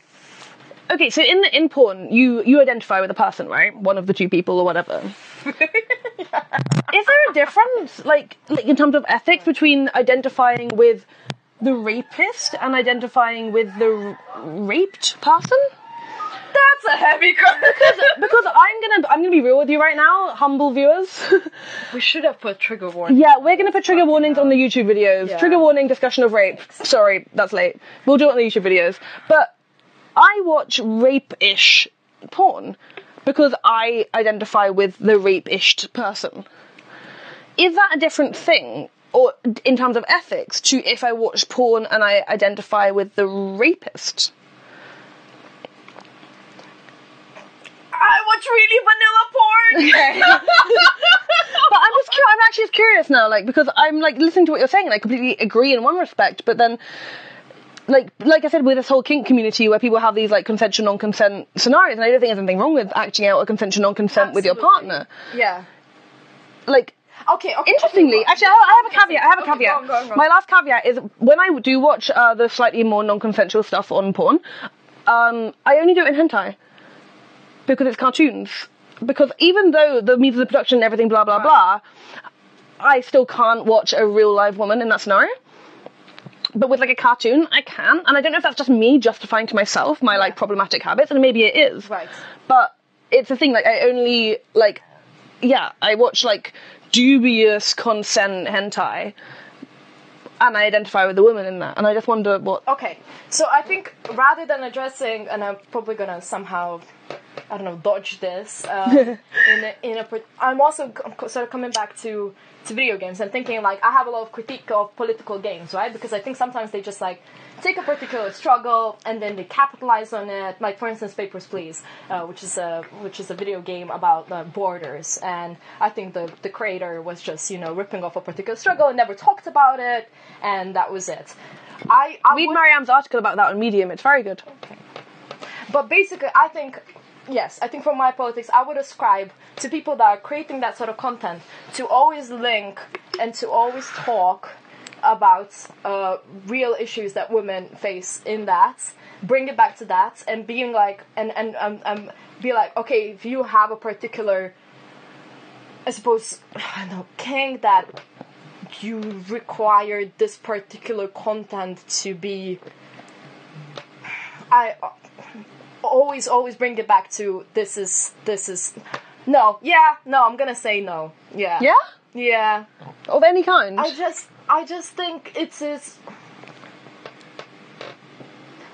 Okay, so in porn, you identify with a person, right? One of the two people or whatever. Is there a difference, like, in terms of ethics between identifying with... the rapist and identifying with the raped person? That's a heavy question. because I'm gonna be real with you right now, humble viewers. We should have put trigger warnings. Yeah, we're gonna put trigger warnings on the YouTube videos. Yeah. Trigger warning, discussion of rape. Sorry, that's late. We'll do it on the YouTube videos. But I watch rape-ish porn because I identify with the rape-ish person. Is that a different thing? Or in terms of ethics, to if I watch porn and I identify with the rapist? I watch really vanilla porn! Okay. But I'm actually curious now, like, because I'm, like, listening to what you're saying and I completely agree in one respect, but then, like I said, with this whole kink community where people have these, like, consensual non-consent scenarios, and I don't think there's anything wrong with acting out a consensual non-consent with your partner. Yeah. Like... Okay. Interestingly, actually, I have a caveat. Go on. My last caveat is when I do watch the slightly more non-consensual stuff on porn, I only do it in hentai because it's cartoons. Because even though the means of the production and everything, blah blah blah, I still can't watch a real live woman in that scenario. But with like a cartoon, I can, and I don't know if that's just me justifying to myself my like problematic habits, and maybe it is. Right. But it's a thing. Like I only I watch like dubious consent hentai and I identify with the woman in that, and I just wonder what... Okay, so I think rather than addressing, and I'm probably gonna somehow, I don't know, dodge this, I'm also sort of coming back to video games and thinking, like, I have a lot of critique of political games, right? Because I think sometimes they just, like, take a particular struggle and then they capitalize on it. Like, for instance, Papers, Please, which is a video game about borders. And I think the creator was just, you know, ripping off a particular struggle and never talked about it. And that was it. I read Marianne's article about that on Medium. It's very good. Okay. But basically, I think yes, I think for my politics, I would ascribe to people that are creating that sort of content to always link and to always talk about real issues that women face in that, bring it back to that, and being like, and be like, okay, if you have a particular, I suppose, I don't know, kink that you require this particular content to be, I always bring it back to this is no, yeah, no, I'm gonna say no, yeah, yeah, yeah, of any kind. I just think it's is.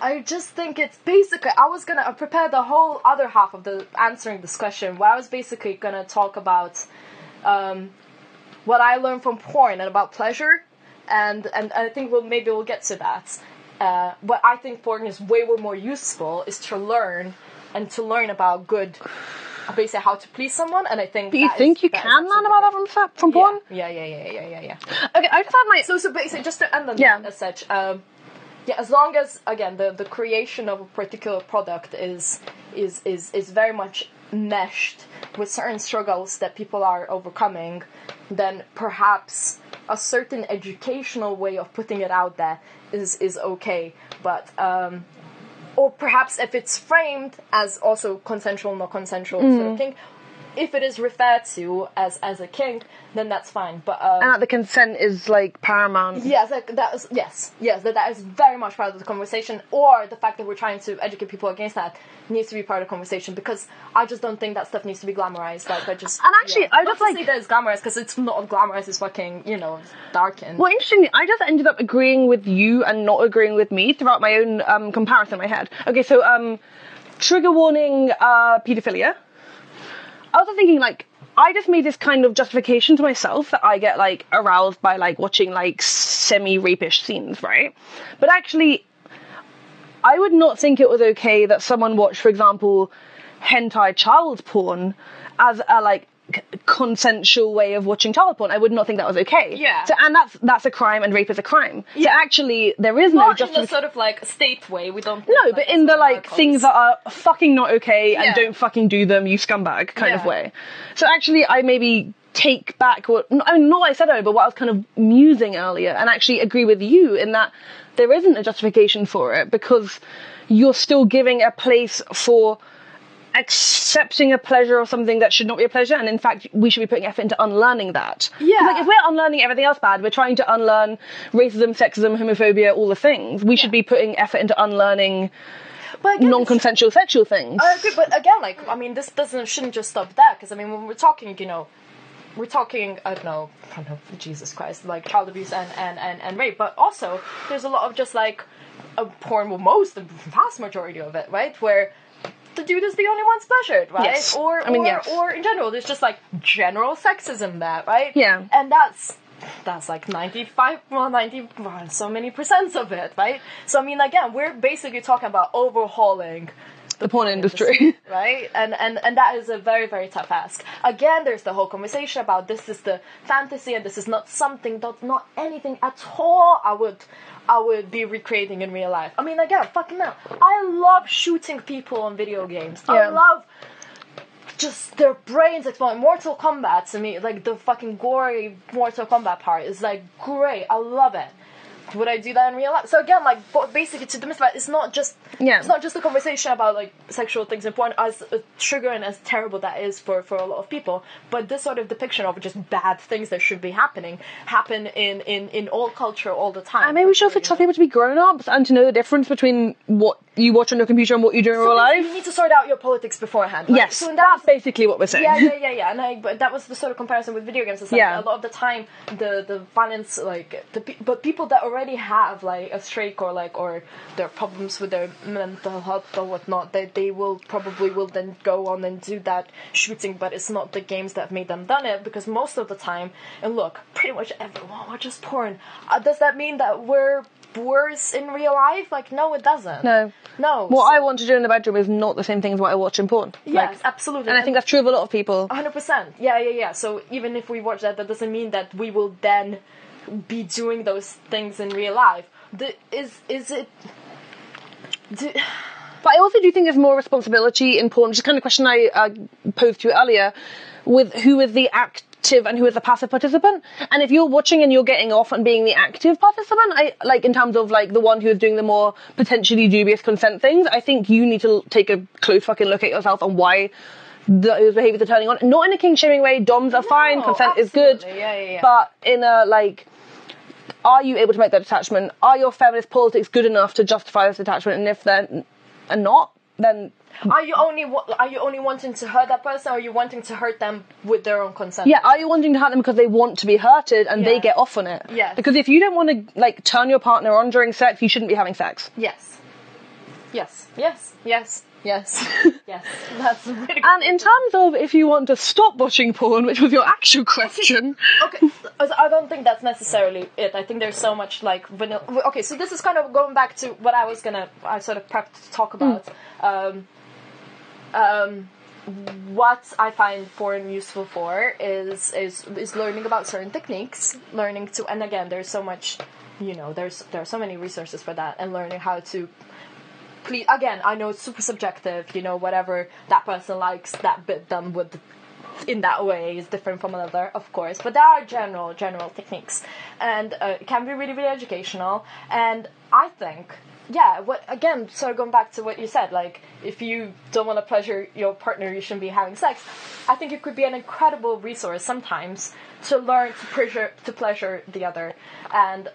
I just think it's basically, I was gonna prepare the whole other half of the answering this question, where I was basically gonna talk about what I learned from porn and about pleasure, and I think we'll get to that. But I think porn is way more useful is to learn about good, basically how to please someone, and I think. Do you think you can learn about that from porn? Yeah. Okay, I just had my so basically just to end on that as such. Yeah, as long as again the creation of a particular product is very much meshed with certain struggles that people are overcoming, then perhaps a certain educational way of putting it out there is okay. But or perhaps if it's framed as also consensual, not consensual sort of kink, if it is referred to as a kink, then that's fine. But and that the consent is like paramount. Yes, like that is very much part of the conversation. Or the fact that we're trying to educate people against that needs to be part of the conversation, because I just don't think that stuff needs to be glamorized. Like I just and actually I just like to say that it's glamorized, because it's not glamorized. It's fucking dark and. Well, interestingly, I just ended up agreeing with you and not agreeing with me throughout my own comparison I had. Okay, so trigger warning, pedophilia. I was thinking, like, I just made this kind of justification to myself that I get, like, aroused by, like, watching, like, semi-rapish scenes, right? But actually, I would not think it was okay that someone watched, for example, hentai child porn as a, like, consensual way of watching child porn. I would not think that was okay. Yeah. So, and that's a crime, and rape is a crime. Yeah. So actually, there is not no justification. Not in the sort of like state way. We don't. No, like, but in the like things that are fucking not okay and don't fucking do them, you scumbag kind of way. So actually, I maybe take back what I said earlier, but what I was kind of musing earlier, and actually agree with you in that there isn't a justification for it, because you're still giving a place for accepting a pleasure or something that should not be a pleasure, and in fact we should be putting effort into unlearning that. Yeah, like if we're unlearning everything else bad, we're trying to unlearn racism, sexism, homophobia, all the things. We should be putting effort into unlearning non-consensual sexual things. I agree, but again, like I mean, this shouldn't just stop there, because I mean, when we're talking, I don't know, Jesus Christ, like child abuse and rape, but also there's a lot of just like a porn, the vast majority of it, right, where the dude is the only one pleasured, right? Yes. Or in general, there's just like general sexism there, right? Yeah. And that's like 90% of it, right? So I mean, again, we're basically talking about overhauling the porn industry, right? And that is a very, very tough ask. Again, there's the whole conversation about this is the fantasy and this is not something, not anything at all I would be recreating in real life. I mean, again, fucking hell, I love shooting people on video games. Yeah. I love just their brains exploding. Mortal Kombat, to me, like the fucking gory Mortal Kombat part is like great. I love it. Would I do that in real life? So again, like basically to demystify, it's not just a conversation about like sexual things in porn, as triggering and as terrible that is for a lot of people. But this sort of depiction of just bad things that should be happening happen in all culture all the time. And maybe we should also trust people to be grown ups and to know the difference between what you watch on your computer and what you do in real life. You need to sort out your politics beforehand. Right? Yes, so that's basically what we're saying. Yeah. And but that was the sort of comparison with video games. It's like a lot of the time the violence, like but people that already have like a streak or their problems with their mental health or whatnot, they will probably then go on and do that shooting, but it's not the games that made them done it, because most of the time, and look, pretty much everyone watches porn. Does that mean that we're worse in real life? Like, no, it doesn't. No. What I want to do in the bedroom is not the same thing as what I watch in porn. Yes, absolutely. And I think that's true of a lot of people. 100%. Yeah. So even if we watch that doesn't mean that we will then be doing those things in real life. But I also do think there's more responsibility in porn, which is the kind of question I posed to you earlier, with who is the active and who is the passive participant. And if you're watching and you're getting off and being the active participant, in terms of like the one who is doing the more potentially dubious consent things, I think you need to take a close fucking look at yourself on why those behaviors are turning on. Not in a king-shaming way. Doms are fine. Consent is good. Yeah. But in a like, are you able to make that detachment? Are your feminist politics good enough to justify this detachment? And if they're not, then are you only wanting to hurt that person, or are you wanting to hurt them with their own consent? Yeah, are you wanting to hurt them because they want to be hurted and they get off on it? Yeah. Because if you don't want to like turn your partner on during sex, you shouldn't be having sex. Yes. That's really good. And in terms of if you want to stop watching porn, which was your actual question. Okay, I don't think that's necessarily it. I think there's so much like vanilla. Okay, so this is kind of going back to what I sort of prepped to talk about. What I find porn useful for is learning about certain techniques, and again, there's so much, there are so many resources for that, and learning how to. Please, again, I know it's super subjective, whatever that person likes, that bit done with in that way is different from another, of course, but there are general techniques, and it can be really, really educational. And I think, sort of going back to what you said, like, if you don't want to pleasure your partner, you shouldn't be having sex. I think it could be an incredible resource sometimes to learn to pleasure the other, and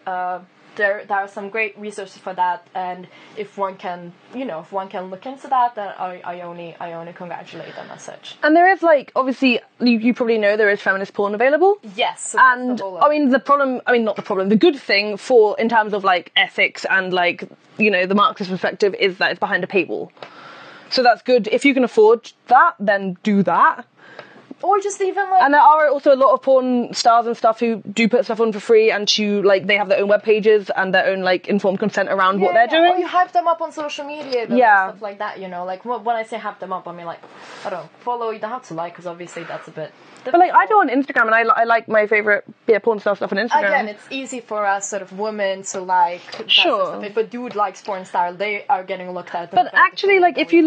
There are some great resources for that, and if one can look into that, then I only congratulate them as such. And there is obviously you probably know there is feminist porn available. Yes, so and the good thing for in terms of ethics and the Marxist perspective is that it's behind a paywall, so that's good. If you can afford that, then do that. Or just even and there are also a lot of porn stars and stuff who do put stuff on for free, and to they have their own web pages and their own informed consent around what they're doing. Or you hype them up on social media, and stuff like that. When I say hype them up, I mean I don't follow. You don't have to because obviously that's a bit. But I do on Instagram, and I like my favorite porn star stuff on Instagram. Again, it's easy for us sort of women to like. Sure. Sort of if a dude likes porn style, they are getting looked at. But actually, if you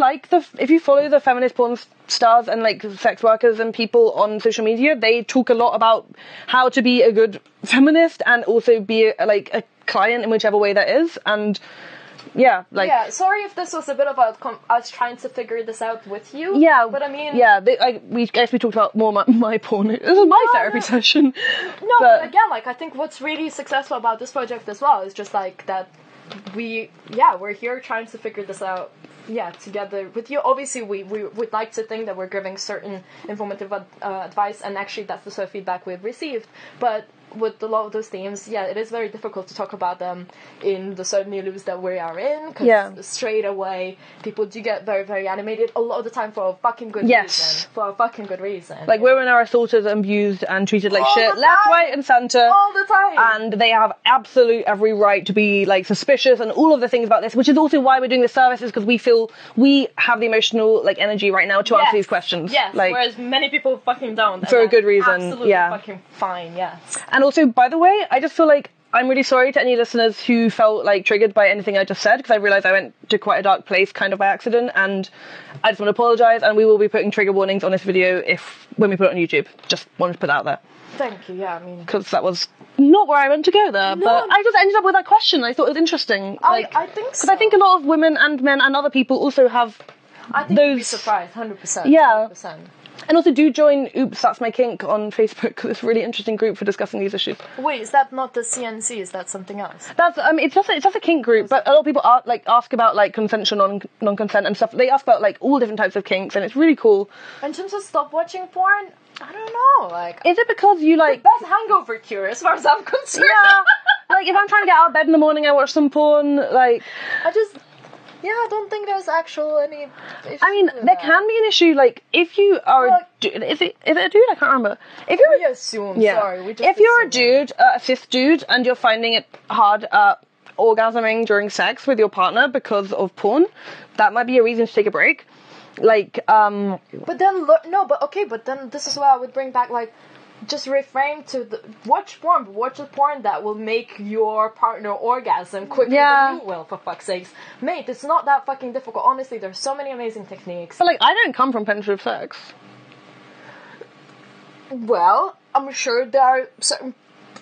follow the feminist porn stars and sex workers and people on social media, they talk a lot about how to be a good feminist and also be a client in whichever way that is. And sorry if this was a bit about us trying to figure this out with you. Yeah, but I mean, we guess we talked about more my porn. This is my therapy session. No, but again, I think what's really successful about this project as well is just that we're here trying to figure this out. Yeah, together with you. Obviously, we would like to think that we're giving certain informative advice, and actually that's the sort of feedback we've received. But with a lot of those themes, it is very difficult to talk about them in the certain news that we are in, because straight away, people do get very, very animated a lot of the time for a fucking good reason. For a fucking good reason. Women are assaulted, abused, and treated like all shit, left, right, and centre. All the time. And they have absolute every right to be, suspicious and all of the things about this, which is also why we're doing this service, is because we feel we have the emotional, energy right now to answer these questions. Yes, whereas many people fucking don't. For a good reason. Absolutely fucking fine, And also, by the way, I just feel I'm really sorry to any listeners who felt triggered by anything I just said, because I realised I went to quite a dark place kind of by accident, and I just want to apologise, and we will be putting trigger warnings on this video when we put it on YouTube. Just wanted to put that out there. Thank you, because that was not where I meant to go there, but I just ended up with that question. I thought it was interesting. I think so. Because I think a lot of women and men and other people also have I think you'd be surprised, 100%. Yeah. 100%. And also do join Oops, That's My Kink on Facebook, because it's a really interesting group for discussing these issues. Wait, is that not the CNC? Is that something else? That's it's just a kink group, but a lot of people ask about consensual non-consent and stuff. They ask about all different types of kinks, and it's really cool. In terms of stop watching porn, I don't know. Is it because you the best hangover cure as far as I'm concerned? Yeah. If I'm trying to get out of bed in the morning, I watch some porn. Yeah, I don't think there's any issue. I mean, there can be an issue, if you are a dude. Is it a dude? I can't remember. If you're a dude, a cis dude, and you're finding it hard orgasming during sex with your partner because of porn, that might be a reason to take a break. But then, this is where I would bring back, just refrain to watch a porn that will make your partner orgasm quicker than you will, for fuck's sakes. Mate, it's not that fucking difficult. Honestly, there's so many amazing techniques. But, like, I don't come from penetrative sex. Well, I'm sure there are certain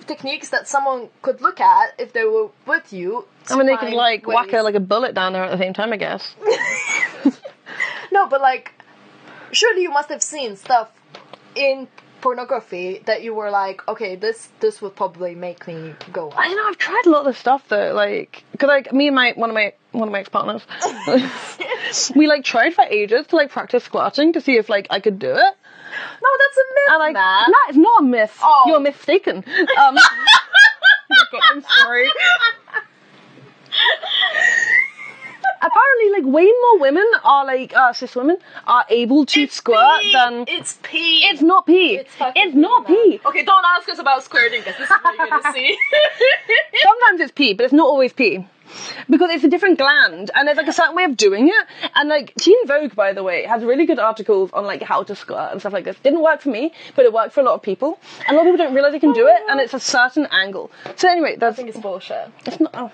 techniques that someone could look at if they were with you. I mean, they could, like, whack her like a bullet down there at the same time, I guess. No, but, like, surely you must have seen stuff in pornography that you were like, okay, this would probably make me go up. I know, I've tried a lot of stuff though, like, because, like, me and one of my ex-partners we, like, tried for ages to, like, practice squatting to see if, like, I could do it. No, that's a myth, and, like, man. No, it's not a myth. Oh. You're mistaken. I'm sorry. Apparently, like, way more women are, like, cis women are able to squirt than... It's pee! It's not pee! It's not pee! Okay, don't ask us about squirting, because this is what you're gonna see. Sometimes it's pee, but it's not always pee. Because it's a different gland, and there's, like, a certain way of doing it. And, like, Teen Vogue, by the way, has really good articles on, like, how to squirt and stuff like this. Didn't work for me, but it worked for a lot of people. And a lot of people don't realise they can do it, and it's a certain angle. So, anyway, that's... I think it's bullshit. It's not... Oh.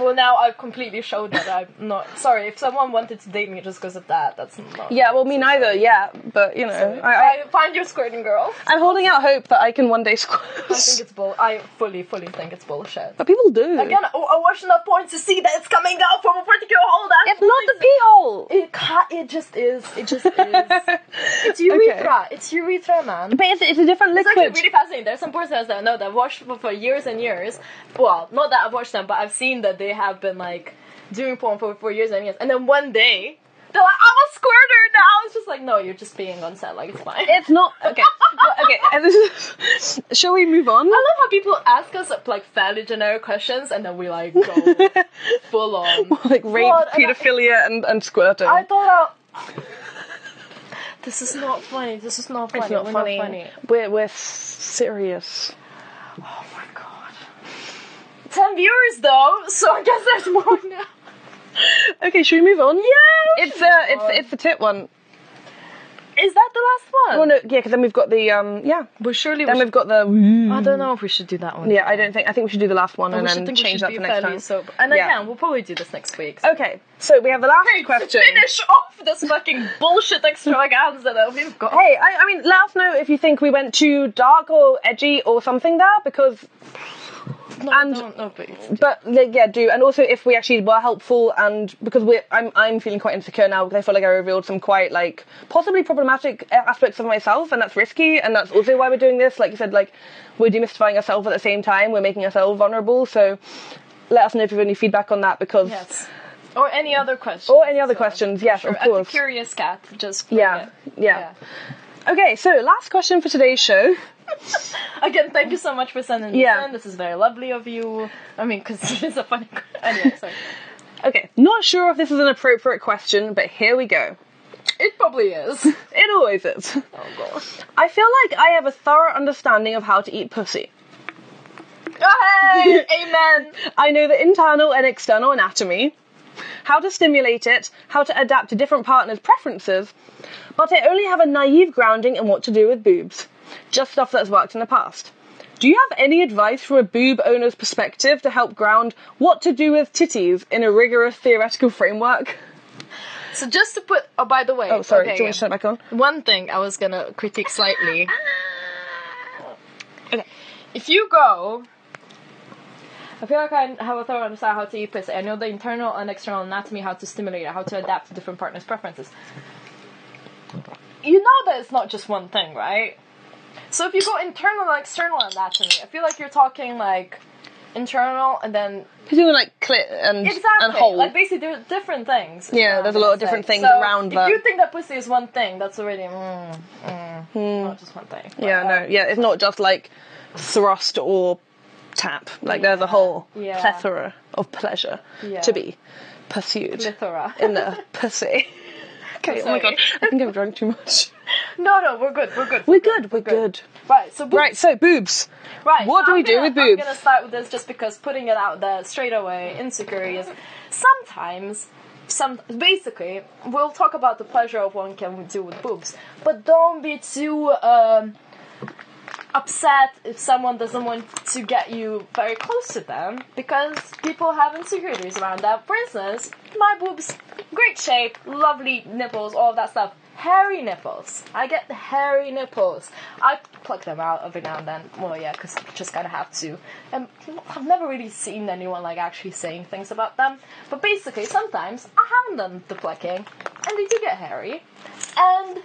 Well, now I've completely showed that I'm not... Sorry, if someone wanted to date me just because of that, that's not... Yeah, well, me neither, yeah. But, you know... So, I find your squirting girl. I'm holding out hope that I can one day squirt. I think it's bull... I fully think it's bullshit. But people do. Again, I watch enough porn to see that it's coming out from a particular hole. It's not the pee hole! It just is. It just is. It's urethra. Okay. It's urethra, man. But it's a different liquid. It's actually really fascinating. There's some porn stars that I know that I've watched for years and years. Well, not that I've watched them, but I've seen that they have been, like, doing porn for years and years, and then one day they're like, I'm a squirter now. It's just like, no, you're just being on set, like, it's fine. It's not okay. Well, okay, and this is, shall we move on? I love how people ask us, like, fairly generic questions, and then we, like, go full on, like, rape, pedophilia, and squirting. I thought this is not funny. This is not funny. It's not funny. Not funny. We're serious. Oh my god. 10 viewers though, so I guess there's more now. Okay, should we move on? Yeah, it's the tit one. Is that the last one? Well, no, yeah, because then we've got the we've got the. I don't know if we should do that one. Yeah, I think we should do the last one and then change that for next time. Sober. And then we'll probably do this next week. So. Okay, so we have the last question. Finish off this fucking bullshit extravaganza that we've got. Hey, I mean, let us know if you think we went too dark or edgy or something there, because. No, and no, but yeah, do, and also if we actually were helpful, and because I'm feeling quite insecure now because I feel like I revealed some quite, like, possibly problematic aspects of myself, and that's risky, and that's also why we're doing this. Like you said, like, we're demystifying ourselves at the same time, we're making ourselves vulnerable. So let us know if you have any feedback on that, because yes. Or any other questions. Or any other questions, yes, sure. Of course. At the Curious Cat, just yeah. Okay, so last question for today's show. Again, thank you so much for sending this in. This is very lovely of you. I mean, because it is a funny question. Anyway, sorry. Okay, not sure if this is an appropriate question, but here we go. It probably is. It always is. Oh, God. I feel like I have a thorough understanding of how to eat pussy. Oh, hey! Amen! I know the internal and external anatomy, how to stimulate it, how to adapt to different partners' preferences, but I only have a naive grounding in what to do with boobs. Just stuff that's worked in the past. Do you have any advice from a boob owner's perspective to help ground what to do with titties in a rigorous theoretical framework? So just to put... Oh, by the way... Oh, sorry. Okay, do you want to turn it back on? One thing I was going to critique slightly. Okay. If you go... I feel like I have a thorough understanding how to eat pussy. I know the internal and external anatomy, how to stimulate it, how to adapt to different partners' preferences. You know that it's not just one thing, right? So if you go internal and external anatomy, I feel like you're talking, like, internal and then... You're doing, like, clit and, and hole. Like, basically, there are different things. Yeah, there's a lot of different things so around that. If you think that pussy is one thing, that's already... not just one thing. But, yeah, it's not just, like, thrust or tap. Like, there's a whole plethora of pleasure to be pursued. Plethora. In the pussy. Okay, oh my god, I think I've drunk too much. No, we're good. Right, so boobs. Right, what do we do with boobs? I'm going to start with this just because putting it out there straight away, insecurity is... Basically, we'll talk about the pleasure of what one can do with boobs, but don't be too upset if someone doesn't want to get you very close to them because people have insecurities around that. For instance, my boobs, great shape, lovely nipples, all that stuff. Hairy nipples. I get the hairy nipples. I pluck them out every now and then. Well, yeah, because I just kind of have to. And I've never really seen anyone, like, actually saying things about them. But basically, sometimes I haven't done the plucking, and they do get hairy. And I don't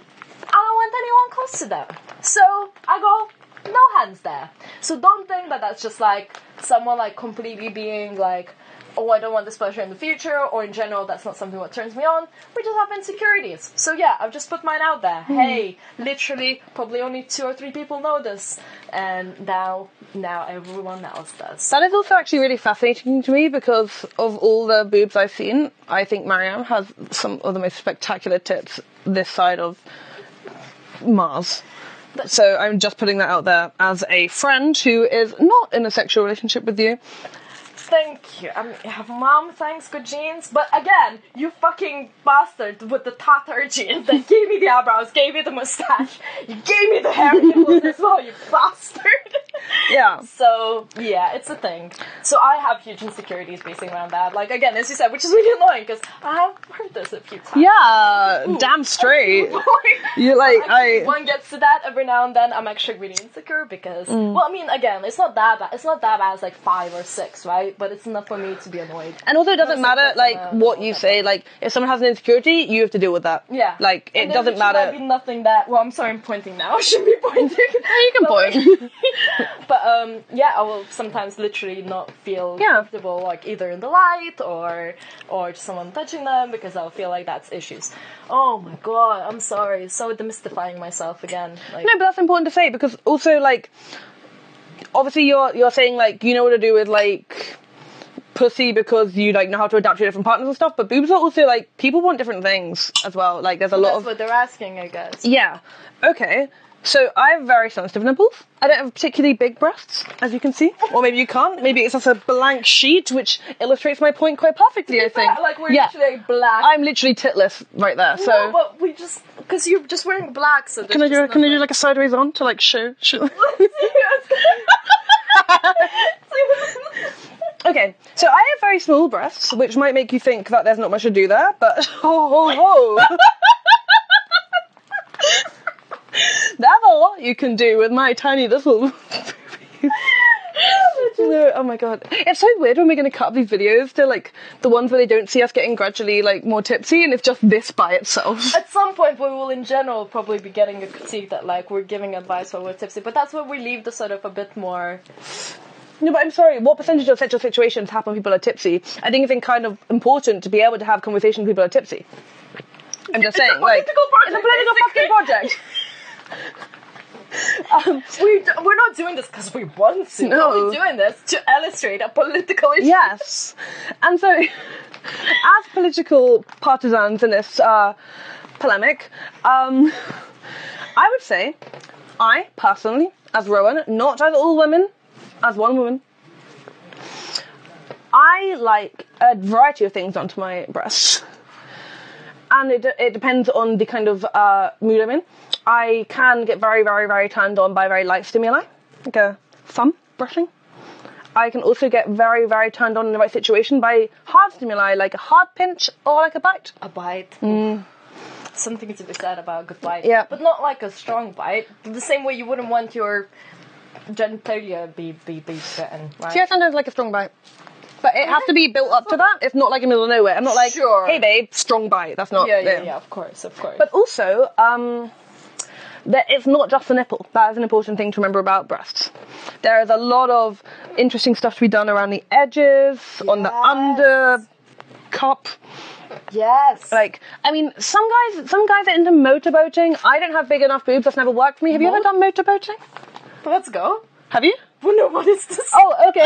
want anyone close to them. So I go, no hands there. So don't think that that's just, like, someone, like, completely being, like, oh, I don't want this pleasure in the future, or in general, that's not something that turns me on. We just have insecurities. So yeah, I've just put mine out there. Hey, literally, probably only 2 or 3 people know this, and now everyone else does. That is also actually really fascinating to me, because of all the boobs I've seen, I think Marianne has some of the most spectacular tits this side of Mars. So I'm just putting that out there as a friend who is not in a sexual relationship with you. Thank you. I mean, Mom, thanks, good jeans. But again, you fucking bastard with the Tatar jeans that gave me the eyebrows, gave me the mustache, you gave me the hair nipples as well, you bastard. Yeah. So, yeah, it's a thing. So I have huge insecurities based around that. Like, again, as you said, which is really annoying, because I have heard this a few times. Yeah, ooh, damn straight. You're like, actually, one gets to that every now and then. I'm actually really insecure because, well, I mean, again, it's not that bad. It's not that bad as, like, 5 or 6, right? But it's enough for me to be annoyed. And also, it doesn't matter, like, what you say. Like, if someone has an insecurity, you have to deal with that. Yeah. Like, it doesn't matter. Might be nothing that... Well, I'm sorry, I'm pointing now. I shouldn't be pointing. You can point. But, yeah, I will sometimes literally not feel comfortable, like, either in the light or someone touching them, because I'll feel like that's issues. Oh, my God, I'm sorry. So demystifying myself again. Like, no, but that's important to say, because also, like... Obviously, you're saying, like, you know what to do with, like... pussy because you, like, know how to adapt to different partners and stuff, but boobs are also, like, people want different things as well. Like, there's a lot of... That's what they're asking, I guess. Yeah. Okay. So, I have very sensitive nipples. I don't have particularly big breasts, as you can see. Or maybe you can't. Maybe it's just a blank sheet, which illustrates my point quite perfectly, I think. Like, we're literally black. I'm literally titless right there, so... No, but we just... Because you're just wearing black, so... Can I do, like, a sideways on to, like, show... Okay, so I have very small breasts, which might make you think that there's not much to do there, but there's a lot you can do with my tiny little babies. No, oh my God, it's so weird when we're going to cut up these videos to, like, the ones where they don't see us getting gradually, like, more tipsy, and it's just this by itself. At some point we will in general probably be getting a critique that, like, we're giving advice while we're tipsy, but that's where we leave the sort of a bit more... No, but I'm sorry, what percentage of sexual situations happen when people are tipsy? I think it's been kind of important to be able to have conversations when people are tipsy. I'm just saying, like... It's a political fucking project! We're not doing this because we want to. No. We're doing this to illustrate a political issue. Yes. And so, as political partisans in this polemic, I would say, I personally, as Rowan, not as all women, as one woman, I like a variety of things onto my breasts. And it depends on the kind of mood I'm in. I can get very, very, very turned on by very light stimuli, like a thumb brushing. I can also get very, very turned on in the right situation by hard stimuli, like a hard pinch or like a bite. A bite. Mm. Something to be said about a good bite. Yeah. But not like a strong bite. The same way you wouldn't want your genitalia be certain, right? See, I sometimes like a strong bite. But it has to be built up to that. It's not like in the middle of nowhere. I'm not like, sure. Hey babe, strong bite. That's not... Yeah, of course. But also, that it's not just the nipple. That is an important thing to remember about breasts. There is a lot of interesting stuff to be done around the edges, on the under cup. Yes. Like, I mean, some guys are into motorboating. I don't have big enough boobs. That's never worked for me. Have you ever done motorboating? Let's go. Have you? wonder what is this. Oh, okay.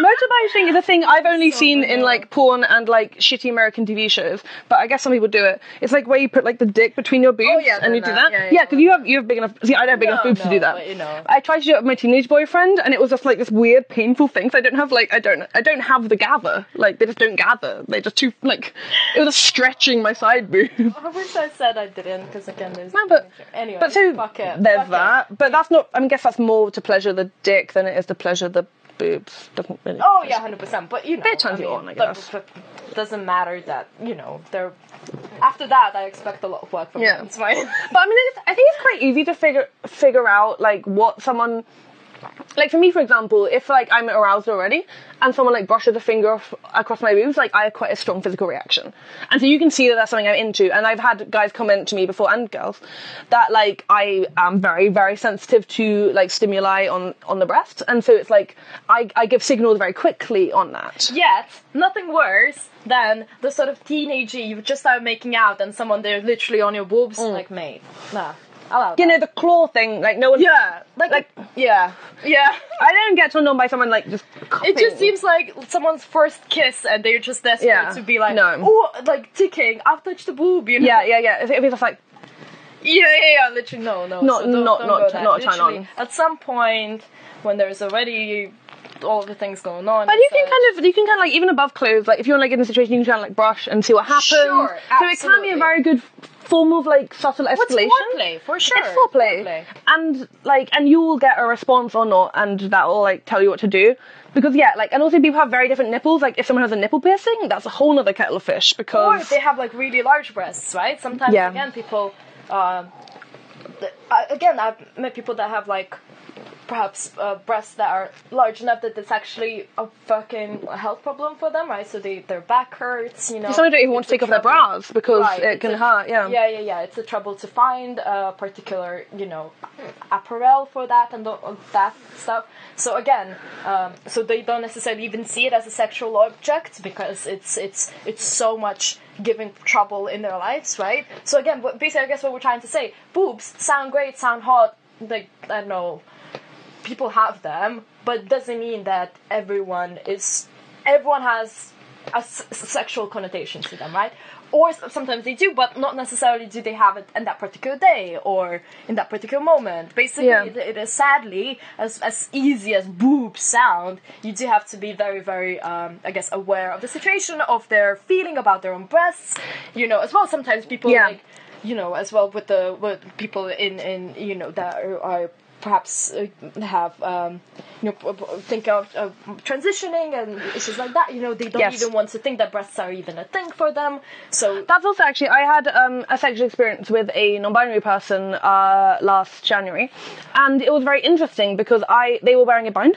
Motorbashing is a thing I've only seen in like porn and like shitty American TV shows, but I guess some people do it. It's like where you put like the dick between your boobs and you do that. Yeah, because you have big enough. See, I don't have big enough boobs to do that. But, you know. I tried to do it with my teenage boyfriend, and it was just like this weird, painful thing. So I don't have like I don't have the gather. Like they just don't gather. They just too like it was just stretching my side boob. I wish I said I didn't, because again, there's anyway. But so there's that. But that's not. I mean, I guess that's more to pleasure the dick than it is to pleasure the boobs. Doesn't really. Oh yeah, 100%. But you know, they're turns you on. I guess. Doesn't matter that you know they're. After that, I expect a lot of work from them. It's fine. But I mean, I think it's quite easy to figure out like what someone. Like for me, for example, if like I'm aroused already and someone like brushes a finger across my boobs, like I have quite a strong physical reaction, and so you can see that that's something I'm into. And I've had guys comment to me before, and girls, that like I am very, very sensitive to like stimuli on the breast, and so it's like I give signals very quickly on that. Yet nothing worse than the sort of teenagey you just start making out and someone they're literally on your boobs, like mate, nah. You know, the claw thing, like no one. Yeah, like I don't get turned on by someone like just. Coughing. It just seems like someone's first kiss, and they're just desperate to be like, oh, like ticking. I've touched the boob, you know. Yeah. It was just like. Yeah. Literally, no. Not turn on. At some point, when there's already all the things going on, but you can kind of like even above clothes, like if you're like in a situation, you can kind of like brush and see what happens. Sure, absolutely. So it can be a very good form of like subtle escalation. It's foreplay, for sure. It's foreplay. And like, and you will get a response or not, and that will like tell you what to do. Because and also people have very different nipples. Like if someone has a nipple piercing, that's a whole other kettle of fish. Because or if they have like really large breasts, right? Sometimes again, people. Again, I've met people that have like perhaps breasts that are large enough that it's actually a fucking health problem for them, right? So their back hurts, you know. Some don't even want to take off their bras because it can hurt, Yeah, it's a trouble to find a particular, you know, apparel for that and that stuff. So again, so they don't necessarily even see it as a sexual object because it's so much giving trouble in their lives, right? So again, basically, I guess what we're trying to say, boobs sound great, sound hot, like, I don't know, people have them, but doesn't mean that everyone has a sexual connotation to them, right? Or sometimes they do, but not necessarily do they have it in that particular day or in that particular moment. Basically, it is sadly, as easy as boobs sound, you do have to be very, very, I guess, aware of the situation, of their feeling about their own breasts, you know, as well. Sometimes people, like, you know, as well with people in you know, that are perhaps have, you know, think of transitioning and issues like that. You know, they don't even want to think that breasts are even a thing for them. So that's also actually, I had a sexual experience with a non-binary person last January, and it was very interesting because they were wearing a bind,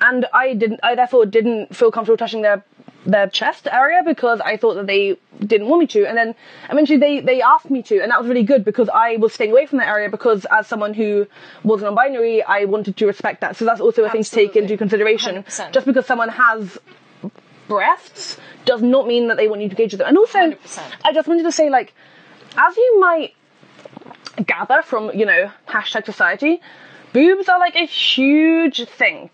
and I therefore didn't feel comfortable touching their chest area because I thought that they didn't want me to, and then eventually they asked me to, and that was really good because I was staying away from that area because as someone who was non-binary, I wanted to respect that. So that's also a thing to take into consideration. 100%. Just because someone has breasts does not mean that they want you to engage with them. And also, 100%. I just wanted to say, like, as you might gather from, you know, #society, boobs are like a huge thing.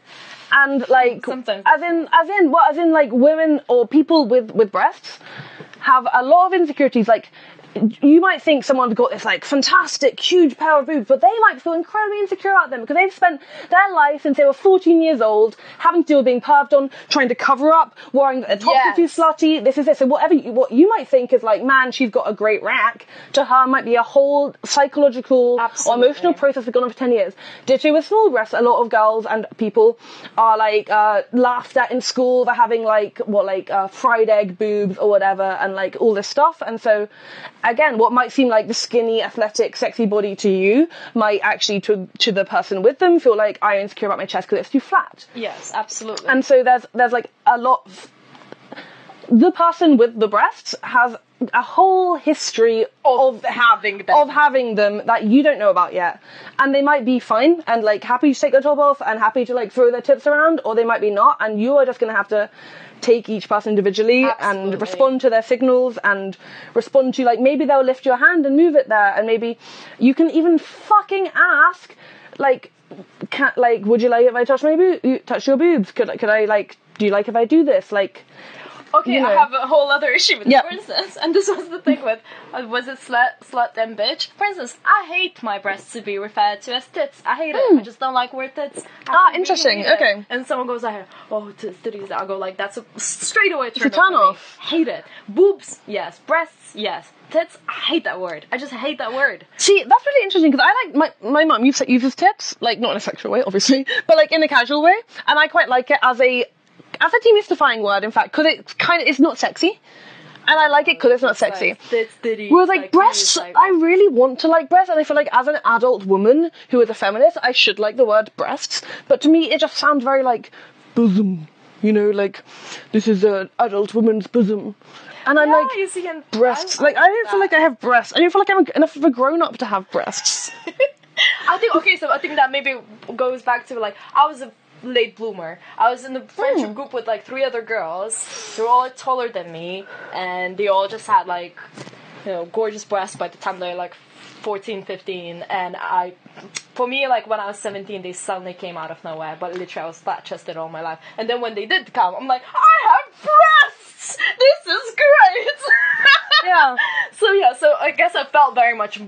And like, sometimes. as in like women or people with breasts have a lot of insecurities. Like, you might think someone's got this like fantastic huge pair of boobs, but they might feel incredibly insecure about them because they've spent their life since they were 14 years old having to deal with being perved on, trying to cover up, worrying that their tops are too slutty, this is this. So what you might think is like, man, she's got a great rack, to her might be a whole psychological or emotional process that's gone on for 10 years. Ditto with small breasts. A lot of girls and people are like laughed at in school for having like fried egg boobs or whatever, and like all this stuff. And so again, what might seem like the skinny, athletic, sexy body to you might actually, to the person with them, feel like I'm insecure about my chest because it's too flat. Yes, absolutely. And so there's like a lot of... The person with the breasts has a whole history of having them that you don't know about yet. And they might be fine and like happy to take their top off and happy to like throw their tits around, or they might be not. And you are just going to have to take each person individually and respond to their signals and respond to, like, maybe they'll lift your hand and move it there, and maybe you can even fucking ask, like, can't, like, would you like if I touch my touch your boobs? Could I, like, do you like if I do this? Like, okay, you know. I have a whole other issue with this, for instance, and this was the thing with, was it slut and bitch? For instance, I hate my breasts to be referred to as tits. I hate it. I just don't like word tits. Interesting. Really okay. It. And someone goes like, oh, titties. I'll go like, that's a straight away turn off. Hate it. Boobs, yes. Breasts, yes. Tits, I hate that word. I just hate that word. See, that's really interesting because I like my mum uses tits, like not in a sexual way, obviously, but like in a casual way, and I quite like it as a demystifying word, in fact, because it's kind of, it's not sexy. And I like it because it's not sexy. Whereas, like, breasts, I really want to like breasts, and I feel like as an adult woman who is a feminist, I should like the word breasts, but to me, it just sounds very, like, bosom. You know, like, this is an adult woman's bosom. And I'm like, you see, and breasts. Like, I don't feel like I have breasts. I don't feel like I'm enough of a grown-up to have breasts. I think that maybe goes back to, like, I was a late bloomer. I was in the friendship group with like 3 other girls. They were all taller than me, and they all just had like, you know, gorgeous breasts by the time they were like 14, 15, and for me, like when I was 17, they suddenly came out of nowhere, but literally I was flat-chested all my life, and then when they did come, I'm like, I have breasts! This is great! Yeah. So I guess I felt very much...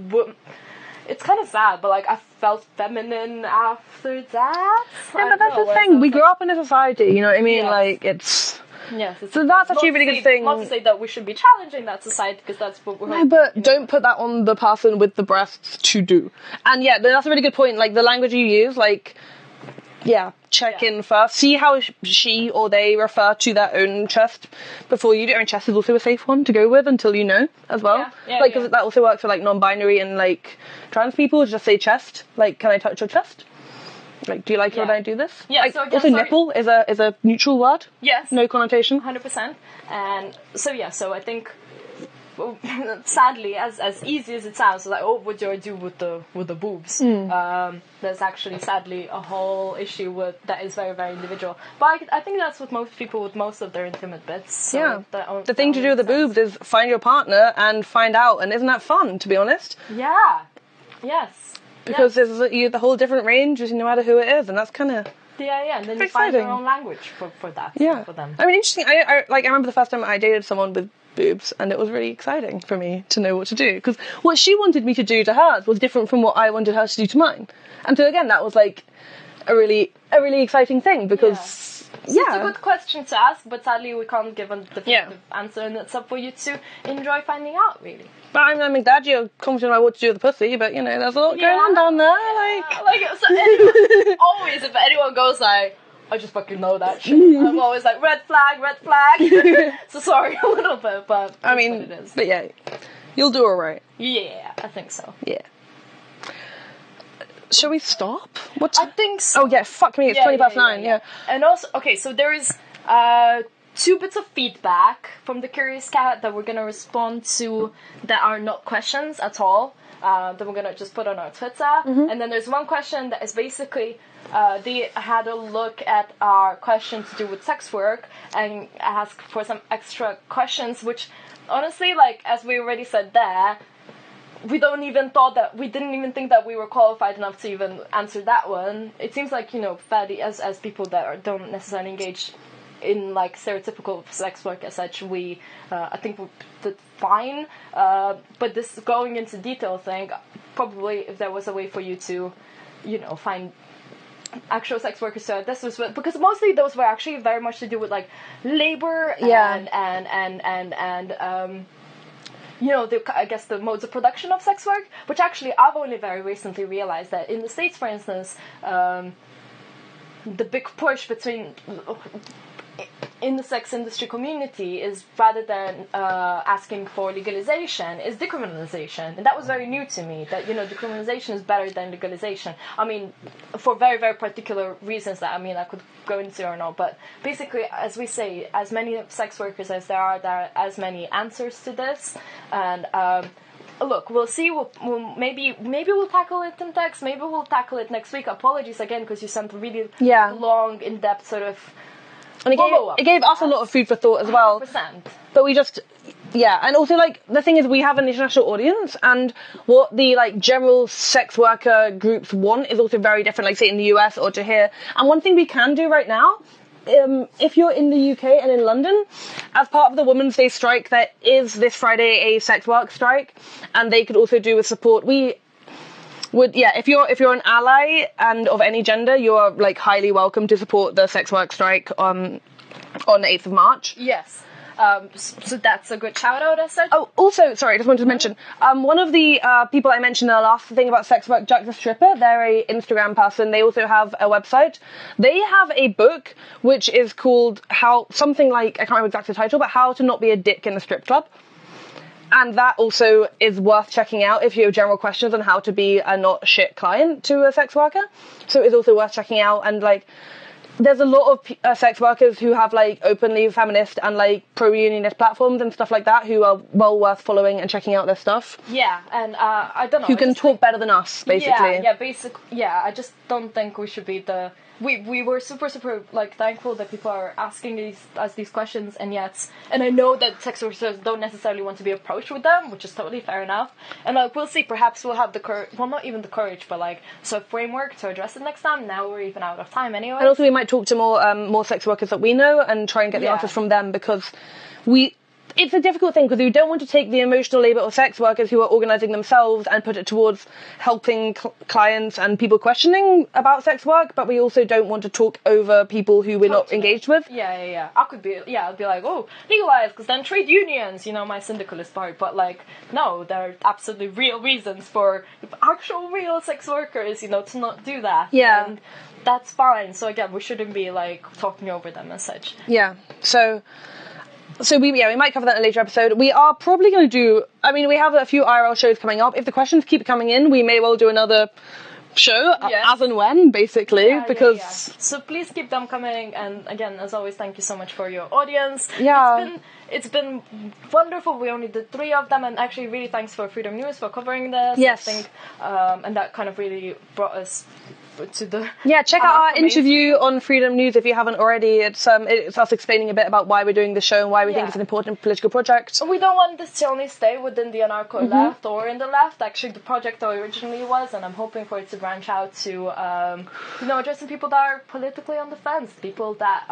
It's kind of sad, but, like, I felt feminine after that. Yeah, but that's the thing. We grew up in a society, you know what I mean? Yes. Like, it's... Yes. It's so that's actually a really good thing. Not to say that we should be challenging that society, because that's what we're... No, but don't put that on the person with the breasts to do. And, yeah, that's a really good point. Like, the language you use, like... Yeah, check in first. See how she or they refer to their own chest before you do. I mean, chest is also a safe one to go with until you know as well. Because that also works for like non-binary and like trans people. Just say chest. Like, can I touch your chest? Like, do you like it when I do this? Yeah. Like, so again, also, nipple is a neutral word. Yes. No connotation. 100%. And so I think. Sadly, as easy as it sounds, like, oh, what do I do with the boobs? There's actually, sadly, a whole issue that is very, very individual. But I think that's with most people, with most of their intimate bits. So the thing to do with the boobs is find your partner and find out. And isn't that fun, to be honest? Yeah. Yes. Because there's the whole different range, no matter who it is, and that's kind of. Yeah, and then you find your own language for that. Yeah, for them. I mean, interesting. I remember the first time I dated someone with boobs, and it was really exciting for me to know what to do, because what she wanted me to do to hers was different from what I wanted her to do to mine. And so again, that was like a really exciting thing, because So it's a good question to ask, but sadly we can't give a definitive answer, and it's up for you to enjoy finding out, really. But I'm glad you're confident about what to do with the pussy, but you know, there's a lot going on down there. Like so anyone, always, if anyone goes like, I just fucking know that shit. I'm always like, red flag. So sorry a little bit, but I mean, it is. But yeah, you'll do all right. Yeah, I think so. Yeah. Shall we stop? What? I think so. Oh yeah, fuck me. It's 9:20. Yeah. And also, okay, so there is 2 bits of feedback from the Curious Cat that we're gonna respond to that are not questions at all. That we're gonna just put on our Twitter. And then there's one question that is basically. They had a look at our question to do with sex work and asked for some extra questions, which honestly, like, as we already said there, we didn't even think that we were qualified enough to even answer that one. It seems like, you know, fairly, as people that don't necessarily engage in, like, stereotypical sex work as such, we, I think we did fine, but this going into detail thing, probably if there was a way for you to, you know, find actual sex workers, so this was because mostly those were actually very much to do with like labor and you know, I guess the modes of production of sex work, which actually I've only very recently realized that in the States, for instance, the big push between in the sex industry community is, rather than asking for legalization, is decriminalization. And that was very new to me, that, you know, decriminalization is better than legalization. I mean, for very, very particular reasons that, I mean, I could go into or not, but basically, as we say, as many sex workers as there are as many answers to this, and look, we'll see. We'll maybe we'll tackle it in text, maybe we'll tackle it next week. Apologies again, because you sent really long, in-depth sort of. And it gave us a lot of food for thought as well. 100%. But we just Yeah, and also, like, the thing is, we have an international audience, and what the, like, general sex worker groups want is also very different, like, say, in the US or to here. And one thing we can do right now, if you're in the UK and in London, as part of the Women's Day strike, there is this Friday a sex work strike, and they could also do with support. We would, yeah, if you're an ally and of any gender, you are, like, highly welcome to support the sex work strike on the 8th of March. Yes. So that's a good shout out, I said. Oh, also, sorry, I just wanted to mention, one of the people I mentioned in the last thing about sex work, Jack the Stripper, they're a Instagram person. They also have a website. They have a book which is called How, something like, I can't remember exactly the title, but How to Not Be a Dick in a Strip Club. And that also is worth checking out if you have general questions on how to be a not shit client to a sex worker. So it's also worth checking out. And, like, there's a lot of sex workers who have, like, openly feminist and, like, pro-unionist platforms and stuff like that who are well worth following and checking out their stuff. Yeah, and I don't know. Who can talk better than us, basically. Yeah, I just don't think we should be the... We were super, super, like, thankful that people are asking us these questions, and yet... And I know that sex workers don't necessarily want to be approached with them, which is totally fair enough. And, like, we'll see. Perhaps we'll have the courage... Well, not even the courage, but, like, so framework to address it next time. Now we're even out of time anyway. And also we might talk to more sex workers that we know and try and get the answers from them, because we... It's a difficult thing because you don't want to take the emotional labour of sex workers who are organising themselves and put it towards helping clients and people questioning about sex work, but we also don't want to talk over people who we're not engaged with. Yeah. I'd be like, oh, legalise, because then trade unions, you know, my syndicalist part. But, like, no, there are absolutely real reasons for actual real sex workers, you know, to not do that. Yeah. And that's fine. So, again, we shouldn't be, like, talking over them and such. Yeah. So we might cover that in a later episode. We are probably going to do... I mean, we have a few IRL shows coming up. If the questions keep coming in, we may well do another show, as and when, basically, because... Yeah. So please keep them coming, and again, as always, thank you so much for your audience. Yeah. It's been wonderful. We only did 3 of them, and actually really thanks for Freedom News for covering this. Yes. I think, and that kind of really brought us... check out our interview on Freedom News if you haven't already. It's us explaining a bit about why we're doing the show and why we think it's an important political project. We don't want this to only stay within the anarcho left or in the left. Actually, the project originally was, and I'm hoping for it to branch out to addressing people that are politically on the fence, people that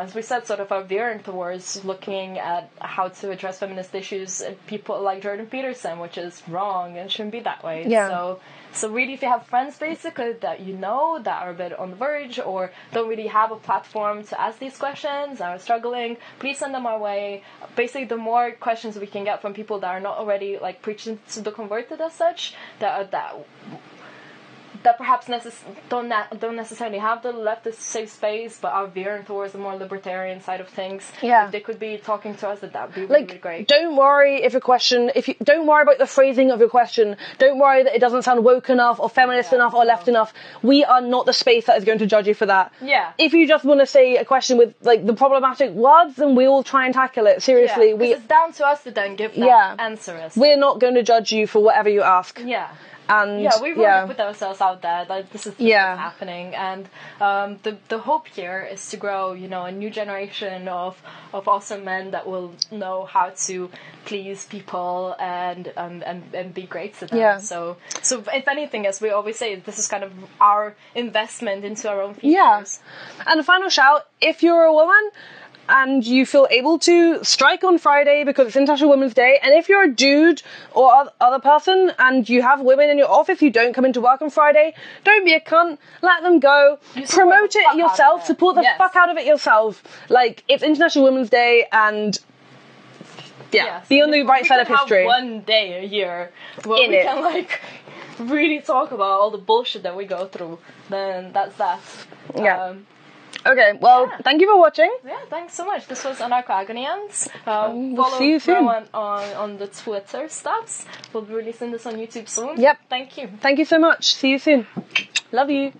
as we said, sort of are veering towards looking at how to address feminist issues, and people like Jordan Peterson, which is wrong and shouldn't be that way. Yeah. So really, if you have friends, basically, that you know that are a bit on the verge or don't really have a platform to ask these questions and are struggling, please send them our way. Basically, the more questions we can get from people that are not already, like, preaching to the converted as such, that perhaps don't necessarily have the leftist safe space, but are veering towards the more libertarian side of things. Yeah, if they could be talking to us, that would be really great. Don't worry don't worry about the phrasing of your question. Don't worry that it doesn't sound woke enough or feminist enough or left enough. We are not the space that is going to judge you for that. Yeah. If you just want to say a question with, like, the problematic words, then we will try and tackle it seriously. Yeah, it's down to us to then give that answer. Us. We're not going to judge you for whatever you ask. Yeah. And, we really put ourselves out there. Like, this is happening, and the hope here is to grow, a new generation of awesome men that will know how to please people and be great to them. Yeah. So if anything, as we always say, this is kind of our investment into our own futures. Yeah. And a final shout: if you're a woman and you feel able to, strike on Friday because it's International Women's Day. And if you're a dude or other person and you have women in your office who don't come into work on Friday, don't be a cunt. Let them go. Promote it yourself. Support the fuck out of it yourself. Like, it's International Women's Day, and... Yeah, be on the right side of history. We can have one day a year where we can, like... really talk about all the bullshit that we go through. Then that's that. Yeah. Okay, well, thank you for watching. Yeah, thanks so much. This was Anarcho Agony Aunts. We'll see you soon. Follow on the Twitter stuffs. We'll be releasing this on YouTube soon. Yep. Thank you. Thank you so much. See you soon. Love you.